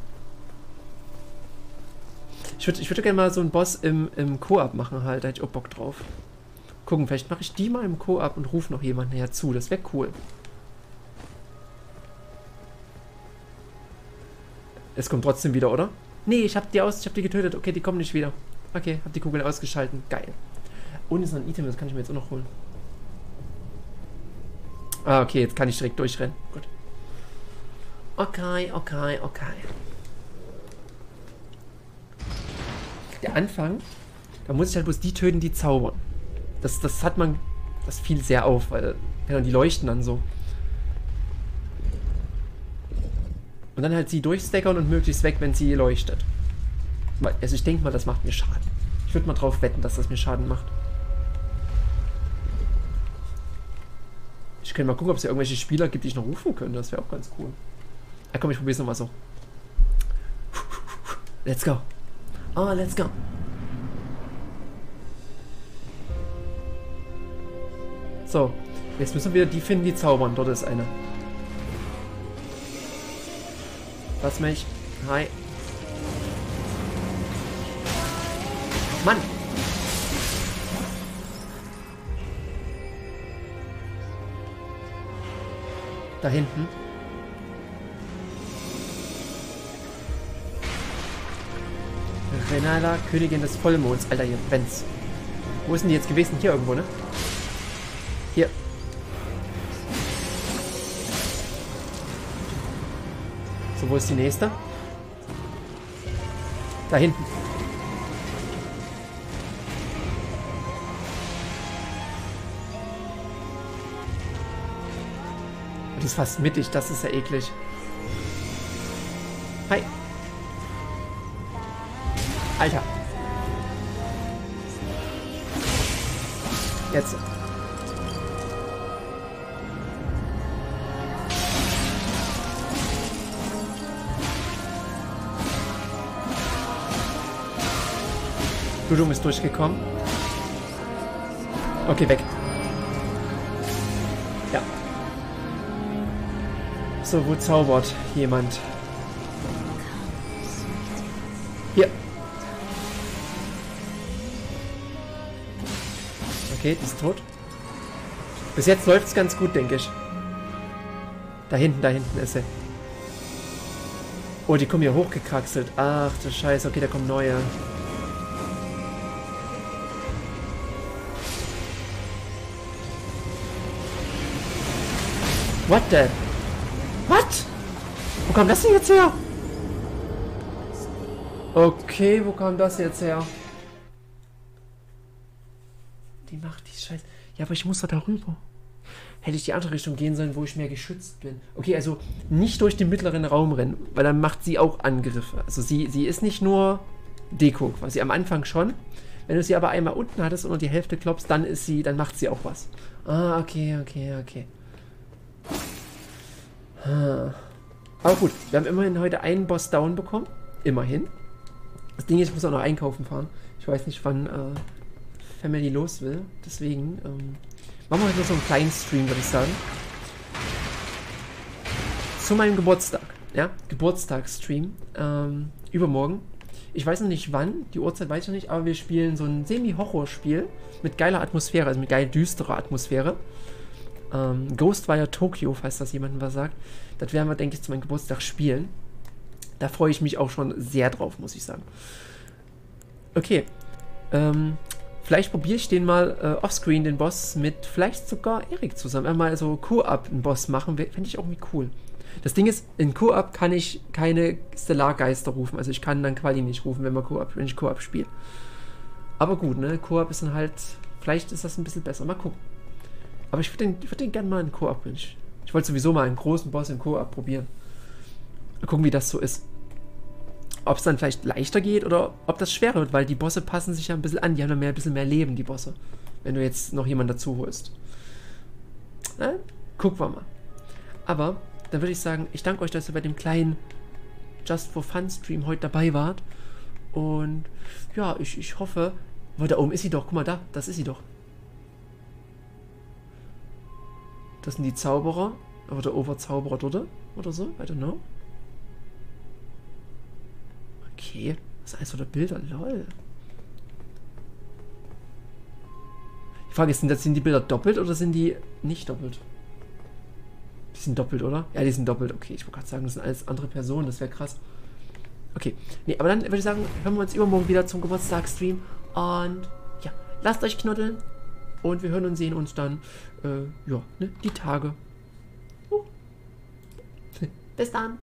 Ich würde gerne mal so einen Boss im Koop machen halt. Da hätte ich auch Bock drauf. Gucken, vielleicht mache ich die mal im Koop und rufe noch jemanden herzu. Das wäre cool. Es kommt trotzdem wieder, oder? Nee, ich habe die getötet. Okay, die kommen nicht wieder. Okay, hab die Kugel ausgeschalten. Geil. Und ist noch ein Item, das kann ich mir jetzt auch noch holen. Ah, okay, jetzt kann ich direkt durchrennen. Gut. Okay, okay, okay. Der Anfang, da muss ich halt bloß die töten, die zaubern. Das hat man, das fiel sehr auf, weil ja, die leuchten dann so. Und dann halt sie durchstackern und möglichst weg, wenn sie leuchtet. Also ich denke mal, das macht mir Schaden. Ich würde mal drauf wetten, dass das mir Schaden macht. Ich könnte mal gucken, ob es ja irgendwelche Spieler gibt, die ich noch rufen könnte. Das wäre auch ganz cool. Ja, komm, ich probiere es nochmal so. Let's go. Oh, let's go. So. Jetzt müssen wir die finden, die zaubern. Dort ist eine. Lass mich. Hi. Mann! Da hinten. Renala, Königin des Vollmonds. Alter, hier, Benz. Wo sind die jetzt gewesen? Hier irgendwo, ne? Hier. So, wo ist die nächste? Da hinten. Ist fast mittig, das ist ja eklig. Hi. Alter. Jetzt. Blutdum ist durchgekommen. Okay, weg. Ja. So, wo zaubert jemand? Hier. Okay, die ist tot. Bis jetzt läuft es ganz gut, denke ich. Da hinten ist sie. Oh, die kommen hier hochgekraxelt. Ach du Scheiße, okay, da kommen neue. What the? What? Wo kommt das denn jetzt her? Okay, wo kam das jetzt her? Die macht die Scheiße. Ja, aber ich muss da darüber. Hätte ich die andere Richtung gehen sollen, wo ich mehr geschützt bin. Okay, also nicht durch den mittleren Raum rennen, weil dann macht sie auch Angriffe. Also sie ist nicht nur Deko quasi, am Anfang schon. Wenn du sie aber einmal unten hattest und nur die Hälfte klopfst, dann ist sie, dann macht sie auch was. Ah, okay, okay, okay. Ah. Aber gut, wir haben immerhin heute einen Boss down bekommen. Immerhin. Das Ding ist, ich muss auch noch einkaufen fahren. Ich weiß nicht, wann Family los will. Deswegen machen wir heute so einen kleinen Stream, würde ich sagen. Zu meinem Geburtstag. Ja, Geburtstagsstream. Übermorgen. Ich weiß noch nicht wann, die Uhrzeit weiß ich noch nicht, aber wir spielen so ein Semi-Horror-Spiel mit geiler Atmosphäre, also mit geil düsterer Atmosphäre. Ghostwire Tokyo, falls das jemandem was sagt. Das werden wir, denke ich, zu meinem Geburtstag spielen. Da freue ich mich auch schon sehr drauf, muss ich sagen. Okay. Vielleicht probiere ich den mal offscreen, den Boss, mit vielleicht sogar Erik zusammen. Einmal so Co-op einen Boss machen, fände ich auch irgendwie cool. Das Ding ist, in Co-op kann ich keine Stellargeister rufen. Also ich kann dann Quali nicht rufen, wenn ich Co-op spiele. Aber gut, ne? Co-op ist dann halt... Vielleicht ist das ein bisschen besser. Mal gucken. Aber ich würde den gerne mal in Co-op wünschen. Ich wollte sowieso mal einen großen Boss in Co-op probieren. Mal gucken, wie das so ist. Ob es dann vielleicht leichter geht oder ob das schwerer wird, weil die Bosse passen sich ja ein bisschen an. Die haben dann ein bisschen mehr Leben, die Bosse. Wenn du jetzt noch jemanden dazu holst. Na, gucken wir mal. Aber... Dann würde ich sagen, ich danke euch, dass ihr bei dem kleinen Just for Fun Stream heute dabei wart. Und ja, ich hoffe, weil da oben ist sie doch, guck mal da, das ist sie doch. Das sind die Zauberer, aber der Oberzauberer dort oder so, I don't know. Okay, das ist eins von der Bilder, lol. Die Frage ist, sind die Bilder doppelt oder sind die nicht doppelt? Die sind doppelt, oder? Ja, die sind doppelt. Okay, ich wollte gerade sagen, das sind alles andere Personen. Das wäre krass. Okay. Nee, aber dann würde ich sagen, hören wir uns übermorgen wieder zum Geburtstagsstream. Und ja, lasst euch knuddeln. Und wir hören und sehen uns dann, ja, ne, die Tage. Bis dann.